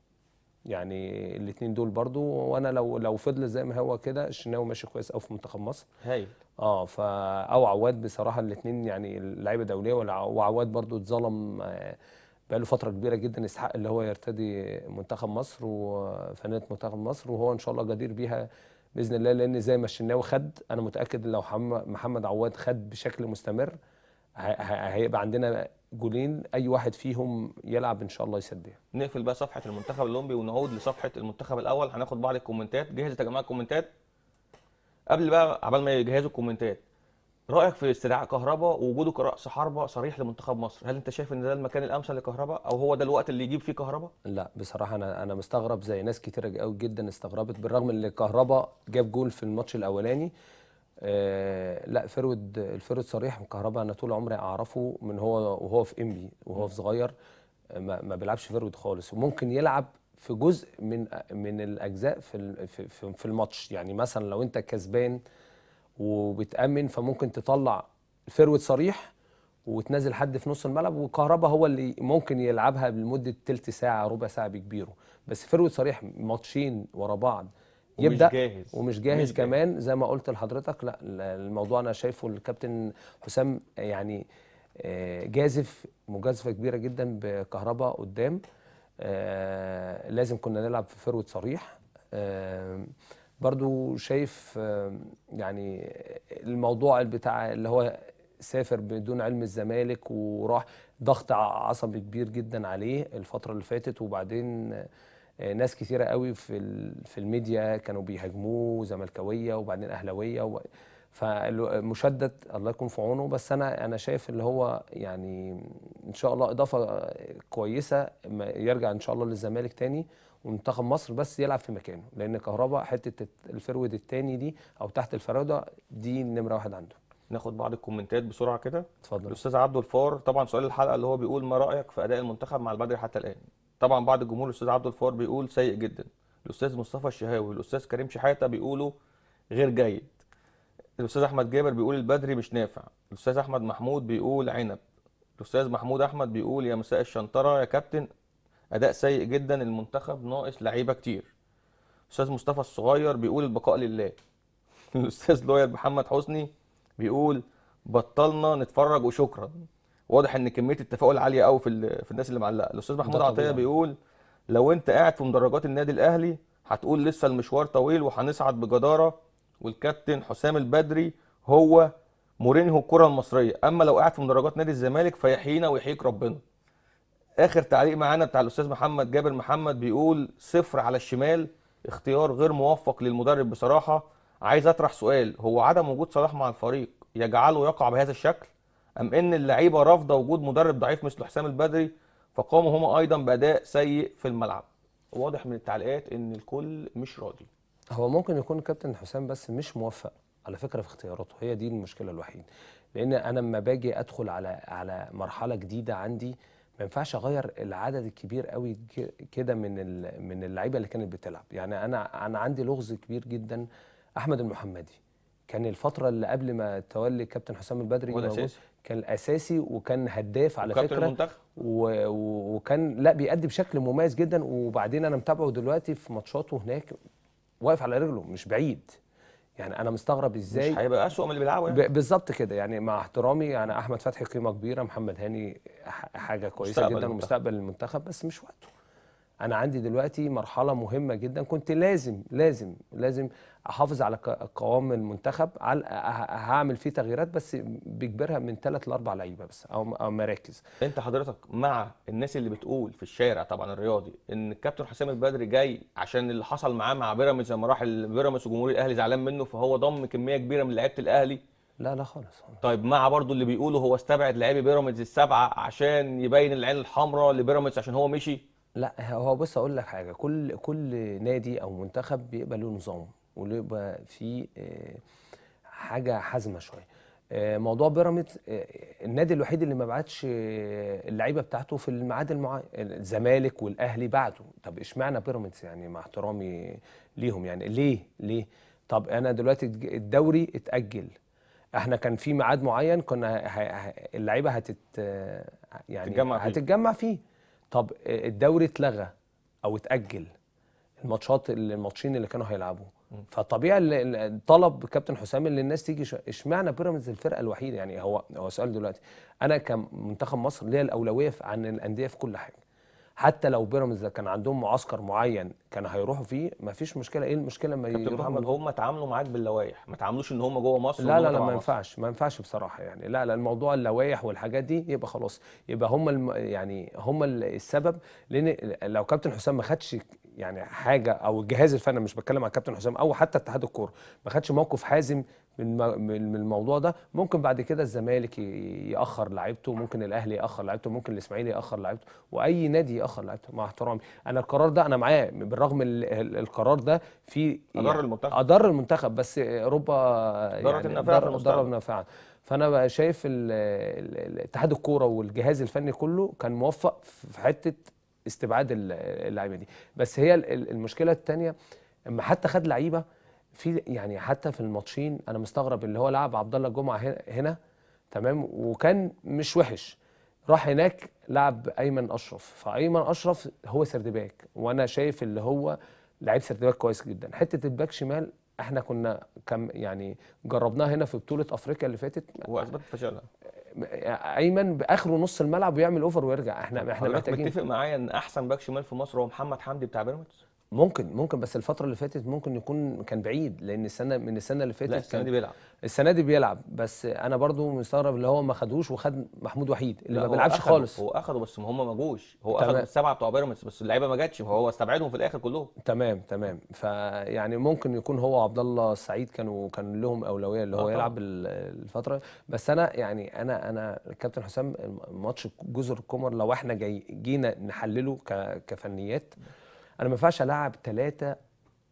يعني الاثنين دول برضو. وانا لو لو فضل زي ما هو كده الشناوي ماشي كويس او في منتخب مصر هايل اه فا او عواد بصراحه الاثنين يعني لعيبه دوليه، وعواد برضو اتظلم آه بقاله فترة كبيرة جدا، يستحق اللي هو يرتدي منتخب مصر وفنانة منتخب مصر، وهو إن شاء الله جدير بيها بإذن الله. لأن زي ما الشناوي خد، أنا متأكد لو محمد عواد خد بشكل مستمر هيبقى عندنا جولين أي واحد فيهم يلعب إن شاء الله يسديها. نقفل بقى صفحة المنتخب الأولمبي ونعود لصفحة المنتخب الأول. هناخد بعض الكومنتات. جهزت يا جماعة الكومنتات؟ قبل بقى عبال ما يجهزوا الكومنتات، رأيك في استدعاء كهربا ووجوده كرأس حربة صريح لمنتخب مصر، هل أنت شايف إن ده المكان الأمثل لكهربا أو هو ده الوقت اللي يجيب فيه كهربا؟ لا بصراحة أنا أنا مستغرب زي ناس كتيرة قوي جدا استغربت، بالرغم إن كهربا جاب جول في الماتش الأولاني. آه لا فرود الفرود صريح. كهربا أنا طول عمري أعرفه من هو وهو في إنبي وهو في صغير، ما, ما بيلعبش فرود خالص، وممكن يلعب في جزء من من الأجزاء في في, في الماتش. يعني مثلا لو أنت كسبان وبتأمن فممكن تطلع فروت صريح وتنزل حد في نص الملعب، وكهربا هو اللي ممكن يلعبها لمده تلت ساعه ربع ساعه بكبيره. بس فروت صريح ماتشين ورا بعض يبدا ومش جاهز ومش جاهز كمان زي ما قلت لحضرتك. لا الموضوع انا شايفه الكابتن حسام يعني جازف مجازفه كبيره جدا بكهربا قدام. لازم كنا نلعب في فروت صريح. برضو شايف يعني الموضوع بتاع اللي هو سافر بدون علم الزمالك وراح، ضغط عصبي كبير جدا عليه الفترة اللي فاتت، وبعدين ناس كثيرة قوي في في الميديا كانوا بيهاجموه زملكاوية وبعدين أهلاوية، فمشدد الله يكون في عونه. بس أنا أنا شايف اللي هو يعني إن شاء الله إضافة كويسة يرجع إن شاء الله للزمالك تاني ومنتخب مصر، بس يلعب في مكانه، لان كهربا حته الفرود الثاني دي او تحت الفراده دي النمره واحد عنده. ناخد بعض الكومنتات بسرعه كده. اتفضل. الاستاذ عبد الفار طبعا سؤال الحلقه اللي هو بيقول ما رايك في اداء المنتخب مع البدري حتى الان؟ طبعا بعض الجمهور الاستاذ عبد الفار بيقول سيء جدا، الاستاذ مصطفى الشهاوي، الاستاذ كريم شحاته بيقولوا غير جيد، الاستاذ احمد جابر بيقول البدري مش نافع، الاستاذ احمد محمود بيقول عنب، الاستاذ محمود احمد بيقول يا مساء الشنطره يا كابتن اداء سيء جدا، المنتخب ناقص لعيبه كتير. الاستاذ مصطفى الصغير بيقول البقاء لله. الاستاذ لويا محمد حسني بيقول بطلنا نتفرج وشكرا. واضح ان كميه التفاؤل عاليه قوي في في الناس اللي معلقه. الاستاذ محمود عطيه بيقول لو انت قاعد في مدرجات النادي الاهلي هتقول لسه المشوار طويل وهنصعد بجداره، والكابتن حسام البدري هو مورينيو الكره المصريه، اما لو قاعد في مدرجات نادي الزمالك فيحيينا ويحييك ربنا. اخر تعليق معانا بتاع الاستاذ محمد جابر محمد بيقول صفر على الشمال، اختيار غير موفق للمدرب بصراحه. عايز اطرح سؤال، هو عدم وجود صلاح مع الفريق يجعله يقع بهذا الشكل، ام ان اللعيبه رافضه وجود مدرب ضعيف مثل حسام البدري فقاموا هما ايضا باداء سيء في الملعب؟ واضح من التعليقات ان الكل مش راضي. هو ممكن يكون كابتن حسام بس مش موفق على فكره في اختياراته، هي دي المشكله الوحيده. لان انا لما باجي ادخل على على مرحله جديده عندي ما ينفعش اغير العدد الكبير قوي كده من من اللعيبه اللي كانت بتلعب. يعني انا انا عندي لغز كبير جدا. احمد المحمدي كان الفتره اللي قبل ما تولي الكابتن حسام البدري الأساسي. كان الاساسي وكان هداف على فكره و... وكان لا بيأدي بشكل مميز جدا. وبعدين انا متابعه دلوقتي في ماتشاته هناك واقف على رجله مش بعيد. يعني انا مستغرب ازاي مش هيبقى اسوء من اللي بيلعبه يعني. ب... بالظبط كده. يعني مع احترامي يعني احمد فتحي قيمه كبيره، محمد هاني حاجه كويسه جدا ومستقبل المنتخب، بس مش وقته. انا عندي دلوقتي مرحله مهمه جدا، كنت لازم لازم لازم احافظ على قوام المنتخب. على هعمل فيه تغييرات بس بجبرها من ثلاث لاربع لعيبه بس او مراكز. انت حضرتك مع الناس اللي بتقول في الشارع طبعا الرياضي ان الكابتن حسام البدري جاي عشان اللي حصل معاه مع بيراميدز لما راح بيراميدز وجمهور الاهلي زعلان منه فهو ضم كميه كبيره من لعيبه الاهلي؟ لا لا خالص. طيب مع برضو اللي بيقولوا هو استبعد لاعبي بيراميدز السبعه عشان يبين العين الحمراء لبيراميدز عشان هو مشي؟ لا هو بص اقول لك حاجه، كل كل نادي او منتخب بيبقى له نظام وبيبقى فيه حاجه حازمه شويه. موضوع بيراميدز النادي الوحيد اللي ما بعتش اللعيبه بتاعته في الميعاد المعين، الزمالك والاهلي بعتوا. طب اشمعنى بيراميدز يعني مع احترامي ليهم يعني ليه ليه؟ طب انا دلوقتي الدوري اتاجل، احنا كان في ميعاد معين كنا اللعيبه هتت يعني هتتجمع فيه. هتتجمع فيه. طب الدوري اتلغى او اتاجل، الماتشات الماتشين اللي كانوا هيلعبوا، فطبيعي طلب كابتن حسام ان الناس تيجي. اشمعنى بيراميدز الفرقه الوحيده؟ يعني هو هو سؤال دلوقتي. انا كمنتخب مصر ليا الاولويه عن الانديه في كل حاجه. حتى لو بيراميدز كان عندهم معسكر معين كانوا هيروحوا فيه مفيش مشكله. ايه المشكله ما يروحوا؟ محمد هم اتعاملوا معاك باللوايح، ما تعاملوش ان هم جوه مصر؟ لا لا لا ما ينفعش ما ينفعش بصراحه يعني. لا لا الموضوع اللوايح والحاجات دي يبقى خلاص يبقى هم الم... يعني هم السبب. لان لو كابتن حسام ما خدش يعني حاجه او الجهاز الفني، مش بتكلم على كابتن حسام او حتى اتحاد الكوره، ما خدش موقف حازم من الموضوع ده، ممكن بعد كده الزمالك ياخر لعيبته، ممكن الاهلي ياخر لعيبته، ممكن الاسماعيلي ياخر لعيبته، واي نادي ياخر لعيبته. مع احترامي انا القرار ده انا معاه، بالرغم القرار ده في اضر المنتخب اضر المنتخب بس ربما ضرت النفعه ضرب نفعه. فانا شايف اتحاد الكوره والجهاز الفني كله كان موفق في حته استبعاد اللعيبه دي. بس هي المشكله الثانيه اما حتى خد لعيبه في يعني حتى في الماتشين انا مستغرب اللي هو لعب عبد الله جمعة هنا تمام وكان مش وحش، راح هناك لعب ايمن اشرف، فايمن اشرف هو سردباك وانا شايف اللي هو لعيب سردباك كويس جدا. حته الباك شمال احنا كنا كم يعني جربناها هنا في بطوله افريقيا اللي فاتت واثبت فشلها. ايمن باخره نص الملعب ويعمل اوفر ويرجع. احنا احنا محتاجين. متفق معايا ان احسن باك شمال في مصر هو محمد حمدي بتاع بيراميدز؟ ممكن ممكن بس الفترة اللي فاتت ممكن يكون كان بعيد لأن السنة من السنة اللي فاتت. لا السنة دي بيلعب. السنة دي بيلعب بس أنا برضو مستغرب اللي هو ما خدوش وخد محمود وحيد اللي ما بيلعبش خالص. هو أخده بس هم ما جوش، هو أخد السبعة بتوع بيراميدز بس اللعيبة ما جاتش، هو استبعدهم في الآخر كلهم. تمام تمام فيعني ممكن يكون هو عبد الله السعيد كانوا كان لهم أولوية اللي هو طبعا. يلعب الفترة. بس أنا يعني أنا أنا الكابتن حسام ماتش جزر القمر لو إحنا جاي جينا نحلله كفنيات أنا ما ينفعش ألعب ثلاثة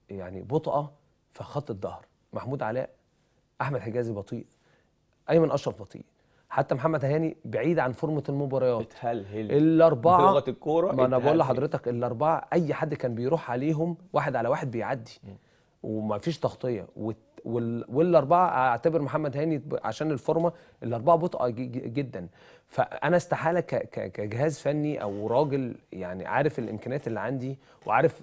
يعني بطئة في خط الظهر، محمود علاء، أحمد حجازي بطيء، أيمن أشرف بطيء، حتى محمد هاني بعيد عن فورمة المباريات. اتهلهل الأربعة بلغة الكورة. ما أنا بقول لحضرتك الأربعة أي حد كان بيروح عليهم واحد على واحد بيعدي وما فيش تغطية. والاربعه اعتبر محمد هاني عشان الفورمه الاربعه بطء جدا. فانا استحاله كجهاز فني او راجل يعني عارف الامكانيات اللي عندي وعارف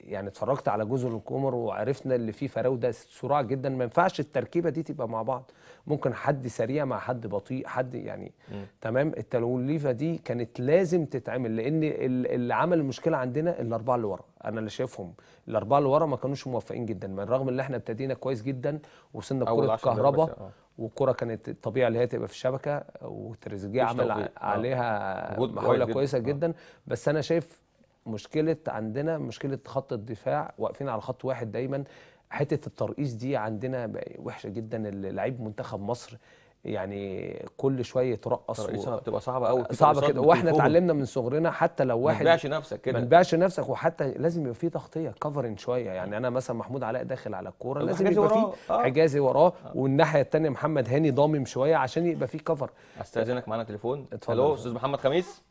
يعني اتفرجت على جزر القمر وعرفنا اللي فيه فراوده سرعه جدا، ما ينفعش التركيبه دي تبقى مع بعض، ممكن حد سريع مع حد بطيء حد يعني م. تمام. التوليفه دي كانت لازم تتعمل لان اللي عمل المشكله عندنا الاربعه اللي ورا، انا اللي شايفهم الاربعه اللي ورا ما كانوش موفقين جدا، من رغم ان احنا ابتدينا كويس جدا وصلنا بكره كهربا والكرة كانت الطبيعي اللي هي تبقى في الشبكه وتريزيجيه عمل طبيعي. عليها محاوله كويسه جدا, جداً. بس انا شايف مشكله عندنا مشكله خط الدفاع، واقفين على خط واحد دايما، حته الترقيص دي عندنا وحشه جدا. لعيب منتخب مصر يعني كل شويه يترقص ترقيصها و... بتبقى صعبه قوي صعبه كده، واحنا اتعلمنا من صغرنا حتى لو واحد ما تبيعش نفسك كده ما تبيعش نفسك، وحتى لازم يبقى في تغطيه كفرنج شويه. يعني انا مثلا محمود علاء داخل على الكوره لازم يبقى في آه. حجازي وراه آه. والناحيه الثانيه محمد هاني ضامم شويه عشان يبقى في كفر. استاذنك معانا تليفون. الو استاذ محمد خميس.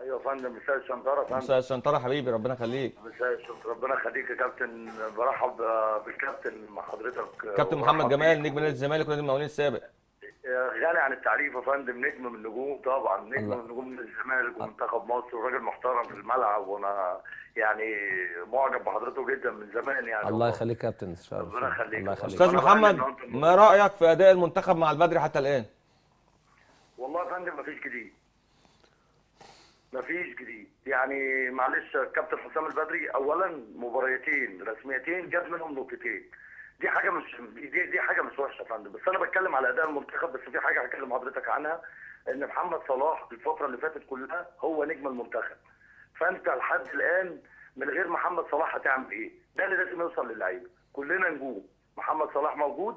ايوه يا فندم. مساء الشنطره يا فندم. مساء الشنطره حبيبي ربنا يخليك. مساء الشنطره ربنا يخليك يا كابتن. برحب بالكابتن مع حضرتك. كابتن محمد جمال نجم نادي الزمالك ونادي المقاولين السابق. غني عن التعريف يا فندم، نجم من النجوم طبعا، نجم من نجوم الزمالك ومنتخب مصر، وراجل محترم في الملعب، وانا يعني معجب بحضرته جدا من زمان يعني. الله يخليك يا كابتن. ربنا يخليك. استاذ محمد ما رايك في اداء المنتخب مع البدري حتى الان؟ والله يا فندم مفيش جديد. مفيش جديد يعني معلش كابتن حسام البدري، اولا مباريتين رسميتين جاب منهم نقطتين، دي حاجه مش دي, دي حاجه مش وحشه يا فندم، بس انا بتكلم على اداء المنتخب. بس في حاجه هكلم حضرتك عنها، ان محمد صلاح الفتره اللي فاتت كلها هو نجم المنتخب، فانت لحد الان من غير محمد صلاح هتعمل ايه؟ ده اللي لازم يوصل للعيبه، كلنا نجوم، محمد صلاح موجود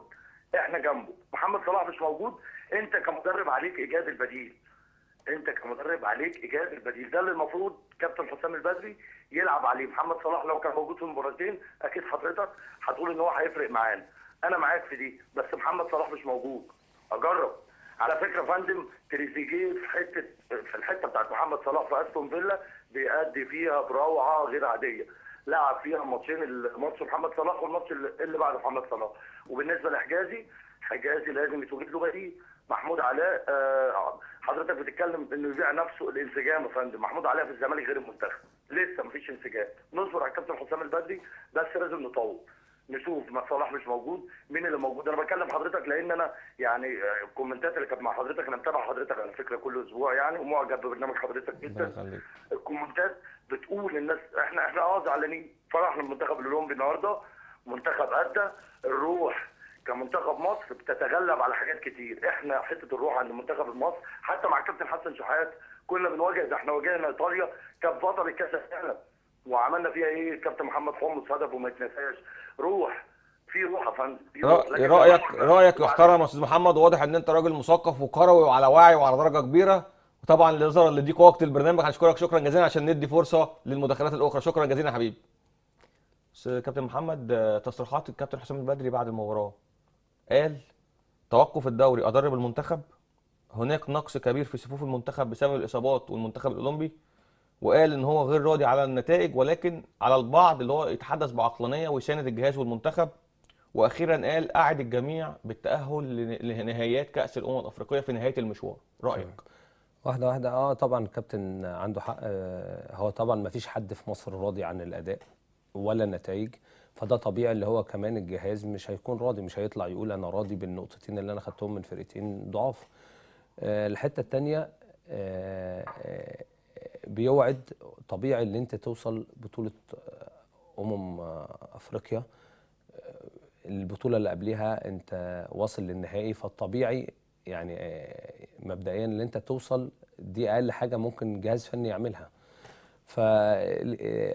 احنا جنبه، محمد صلاح مش موجود انت كمدرب عليك ايجاد البديل. انت كمدرب عليك ايجاد البديل، ده اللي المفروض كابتن حسام البدري يلعب عليه. محمد صلاح لو كان موجود في المباراتين اكيد حضرتك هتقول ان هو هيفرق معانا، انا معاك في دي، بس محمد صلاح مش موجود. اجرب على فكره يا فندم تريزيجيه في حته في الحته بتاعت محمد صلاح في استون فيلا بيأدي فيها بروعه غير عاديه، لعب فيها ماتشين، الماتش محمد صلاح والماتش اللي بعد محمد صلاح. وبالنسبه لحجازي، حجازي لازم يتوجد له بديل. محمود علاء آه حضرتك بتتكلم انه يبيع نفسه، الانسجام يا فندم، محمود علاء في الزمالك غير المنتخب، لسه مفيش انسجام، نصبر على الكابتن حسام البدري بس لازم نطول، نشوف ما صلاح مش موجود مين اللي موجود. انا بكلم حضرتك لان انا يعني الكومنتات اللي كانت مع حضرتك انا متابع حضرتك على فكره كل اسبوع يعني، ومعجب ببرنامج حضرتك جدا. الكومنتات بتقول الناس احنا احنا اه زعلانين، فرحنا بالمنتخب الاولمبي النهارده، منتخب ادى الروح كمنتخب مصر بتتغلب على حاجات كتير، احنا حته الروح عند منتخب مصر حتى مع الكابتن حسن شحات كنا بنواجه، ده احنا واجهنا ايطاليا كانت بطل الكاس العالم وعملنا فيها ايه؟ الكابتن محمد حمص هدف وما يتنساش، روح في روح يا فندم. رايك رايك يحترم يا استاذ محمد، وواضح ان انت راجل مثقف وكروي وعلى وعي وعلى درجه كبيره، وطبعا الإزارة اللي دي وقت البرنامج هنشكرك شكرا جزيلا عشان ندي فرصه للمداخلات الاخرى، شكرا جزيلا يا حبيبي. كابتن محمد تصريحات الكابتن حسام البدري بعد المباراه قال توقف الدوري أضر بالمنتخب، هناك نقص كبير في صفوف المنتخب بسبب الإصابات والمنتخب الأولمبي، وقال إن هو غير راضي على النتائج ولكن على البعض اللي هو يتحدث بعقلانية ويساند الجهاز والمنتخب، وأخيرا قال أعد الجميع بالتأهل لنهائيات كأس الأمم الأفريقية في نهاية المشوار. رأيك؟ واحدة واحدة. اه طبعا الكابتن عنده حق، هو طبعا ما فيش حد في مصر راضي عن الأداء ولا النتائج، فده طبيعي اللي هو كمان الجهاز مش هيكون راضي، مش هيطلع يقول انا راضي بالنقطتين اللي انا خدتهم من فرقتين ضعاف. أه الحته الثانيه أه أه بيوعد طبيعي ان انت توصل بطوله امم افريقيا، البطوله اللي قبلها انت واصل للنهائي، فالطبيعي يعني أه مبدئيا ان انت توصل، دي اقل حاجه ممكن جهاز فني يعملها. فا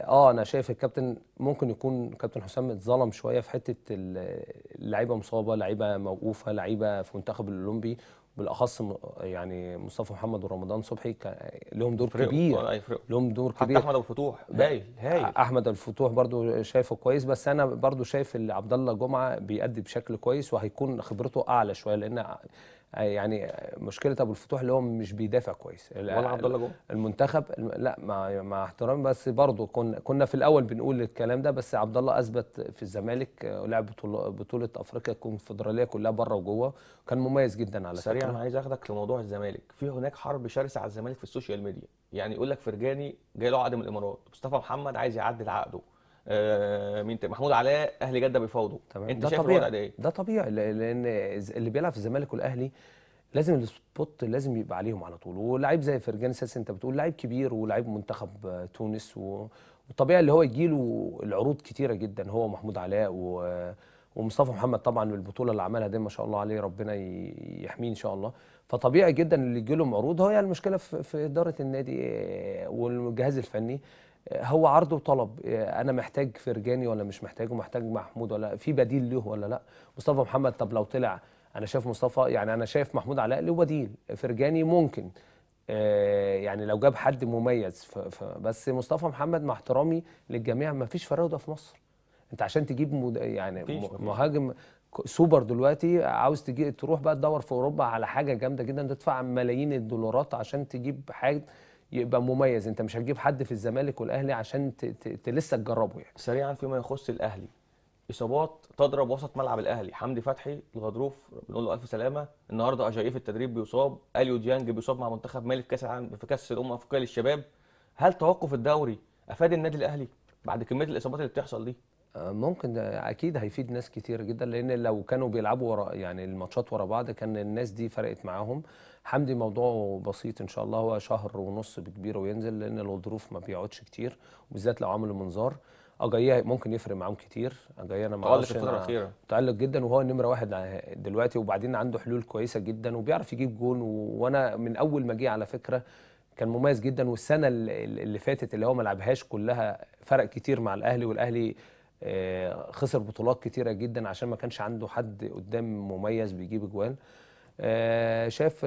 اه انا شايف الكابتن ممكن يكون كابتن حسام اتظلم شويه في حته اللعيبه مصابه، لعيبه موقوفه، لعيبه في منتخب الاولمبي بالاخص يعني مصطفى محمد ورمضان صبحي لهم دور كبير، لهم دور كبير. حتى احمد ابو الفتوح هايل هايل، احمد ابو الفتوح برضو شايفه كويس، بس انا برضو شايف ان عبد الله جمعه بيأدي بشكل كويس وهيكون خبرته اعلى شويه، لان يعني مشكله ابو الفتوح اللي هو مش بيدافع كويس ولا عبد الله جمعه المنتخب. لا مع احترامي بس برضو كنا كنا في الاول بنقول الكلام الكلام ده، بس عبد الله اثبت في الزمالك ولعب بطوله افريقيا الكونفدراليه كلها بره وجوه، كان مميز جدا. على سريع انا عايز اخدك لموضوع الزمالك، في هناك حرب شرسه على الزمالك في السوشيال ميديا، يعني يقول لك فرجاني جاي له عقد من الامارات، مصطفى محمد عايز يعدل عقده، آه مين محمود علاء اهلي جده بيفاوضوا. انت ده شايف الوضع ده ايه؟ ده طبيعي، لان اللي بيلعب في الزمالك والاهلي لازم السبوت لازم يبقى عليهم على طول، ولاعيب زي فرجاني ساسي انت بتقول لاعب كبير ولاعيب منتخب تونس، وطبيعي اللي هو يجيله العروض كتيره جدا، هو محمود علاء ومصطفى محمد طبعا بالبطوله اللي عملها دي ما شاء الله عليه ربنا يحميه ان شاء الله، فطبيعي جدا اللي يجيلهم عروض. هو يعني المشكله في اداره النادي والجهاز الفني، هو عرض وطلب، انا محتاج فرجاني ولا مش محتاجه، محتاج محمود ولا في بديل له ولا لا، مصطفى محمد طب لو طلع انا شايف مصطفى يعني انا شايف محمود علاء له بديل، فرجاني ممكن آه يعني لو جاب حد مميز، بس مصطفى محمد مع احترامي للجميع ما فيش فراوده في مصر، انت عشان تجيب يعني مهاجم سوبر دلوقتي عاوز تجي تروح بقى تدور في اوروبا على حاجه جامده جدا تدفع ملايين الدولارات عشان تجيب حاجه يبقى مميز، انت مش هتجيب حد في الزمالك والاهلي عشان ت ت ت لسه تجربه. يعني سريعا فيما يخص الاهلي، اصابات تضرب وسط ملعب الاهلي، حمدي فتحي الغضروف بنقول له الف سلامه، النهارده اجاييه في التدريب بيصاب، اليو ديانج بيصاب مع منتخب مالي في كاس العالم في كاس الامم الافريقيه للشباب، هل توقف الدوري افاد النادي الاهلي بعد كميه الاصابات اللي بتحصل دي؟ ممكن اكيد هيفيد ناس كتير جدا، لان لو كانوا بيلعبوا ورا يعني الماتشات ورا بعض كان الناس دي فرقت معاهم. حمدي موضوعه بسيط ان شاء الله، هو شهر ونص بكبير وينزل، لان الظروف ما بيقعدش كتير وبالذات لو عملوا منظار. اجاييه ممكن يفرق معاهم كتير، اجاييه انا متعلق في الفتره الاخيره متعلق جدا، وهو نمره واحد دلوقتي، وبعدين عنده حلول كويسه جدا وبيعرف يجيب جون، وانا من اول ما جه على فكره كان مميز جدا، والسنه اللي فاتت اللي هو ما لعبهاش كلها فرق كتير مع الاهلي، والاهلي خسر بطولات كتيره جدا عشان ما كانش عنده حد قدام مميز بيجيب اجوان. شاف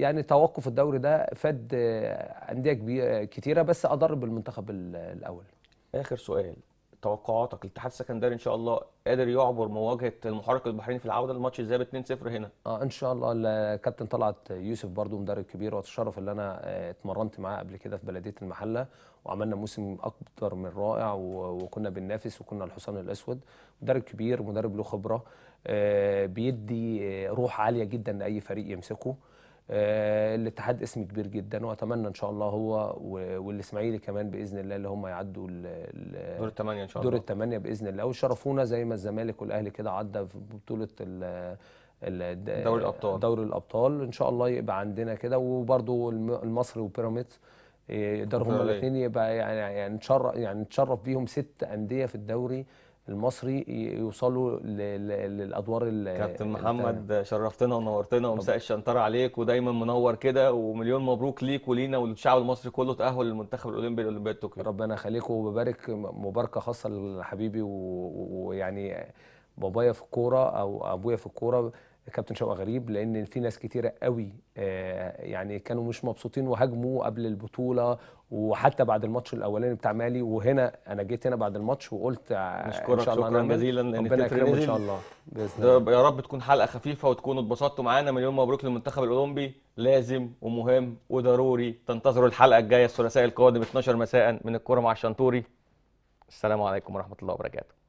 يعني توقف الدوري ده فاد انديه كتيره بس اضر بالمنتخب الاول. اخر سؤال، توقعاتك الاتحاد السكندري ان شاء الله قادر يعبر مواجهه المحرك البحريني في العوده، الماتش ازاي ب اتنين صفر هنا؟ اه ان شاء الله. الكابتن طلعت يوسف برضو مدرب كبير، واتشرف ان انا اتمرنت معاه قبل كده في بلديه المحله، وعملنا موسم اكتر من رائع، وكنا بننافس وكنا الحصان الاسود، مدرب كبير مدرب له خبره، آه بيدي روح عاليه جدا لاي فريق يمسكه. آه الاتحاد اسم كبير جدا، واتمنى ان شاء الله هو والاسماعيلي كمان باذن الله اللي هم يعدوا دور الثمانيه ان شاء الله، دور الثمانيه باذن الله، ويشرفونا زي ما الزمالك والاهلي كده عدى في بطوله دوري الابطال دوري الابطال ان شاء الله يبقى عندنا كده، وبرده المصري وبيراميدز يقدروا هم الاثنين يبقى يعني يعني نتشرف يعني نتشرف بيهم ست انديه في الدوري المصري يوصلوا للادوار. كابتن محمد شرفتنا ونورتنا، ومساء الشنطره عليك، ودايما منور كده، ومليون مبروك ليك ولينا وللشعب المصري كله تاهل للمنتخب الاولمبي لاولمبياد طوكيو. ربنا يخليك، وببارك مباركه خاصه لحبيبي ويعني بابايا في الكوره او ابويا في الكوره كابتن شوقي غريب، لان في ناس كتيره قوي يعني كانوا مش مبسوطين وهاجموا قبل البطوله وحتى بعد الماتش الاولاني بتاع مالي، وهنا انا جيت هنا بعد الماتش وقلت نشكرك شكرا جزيلا لان ان شاء الله باذن يا رب تكون حلقه خفيفه وتكونوا اتبسطتوا معانا. مليون مبروك للمنتخب الاولمبي، لازم ومهم وضروري تنتظروا الحلقه الجايه الثلاثاء القادم اتناشر مساء من الكوره مع الشنطوري. السلام عليكم ورحمه الله وبركاته.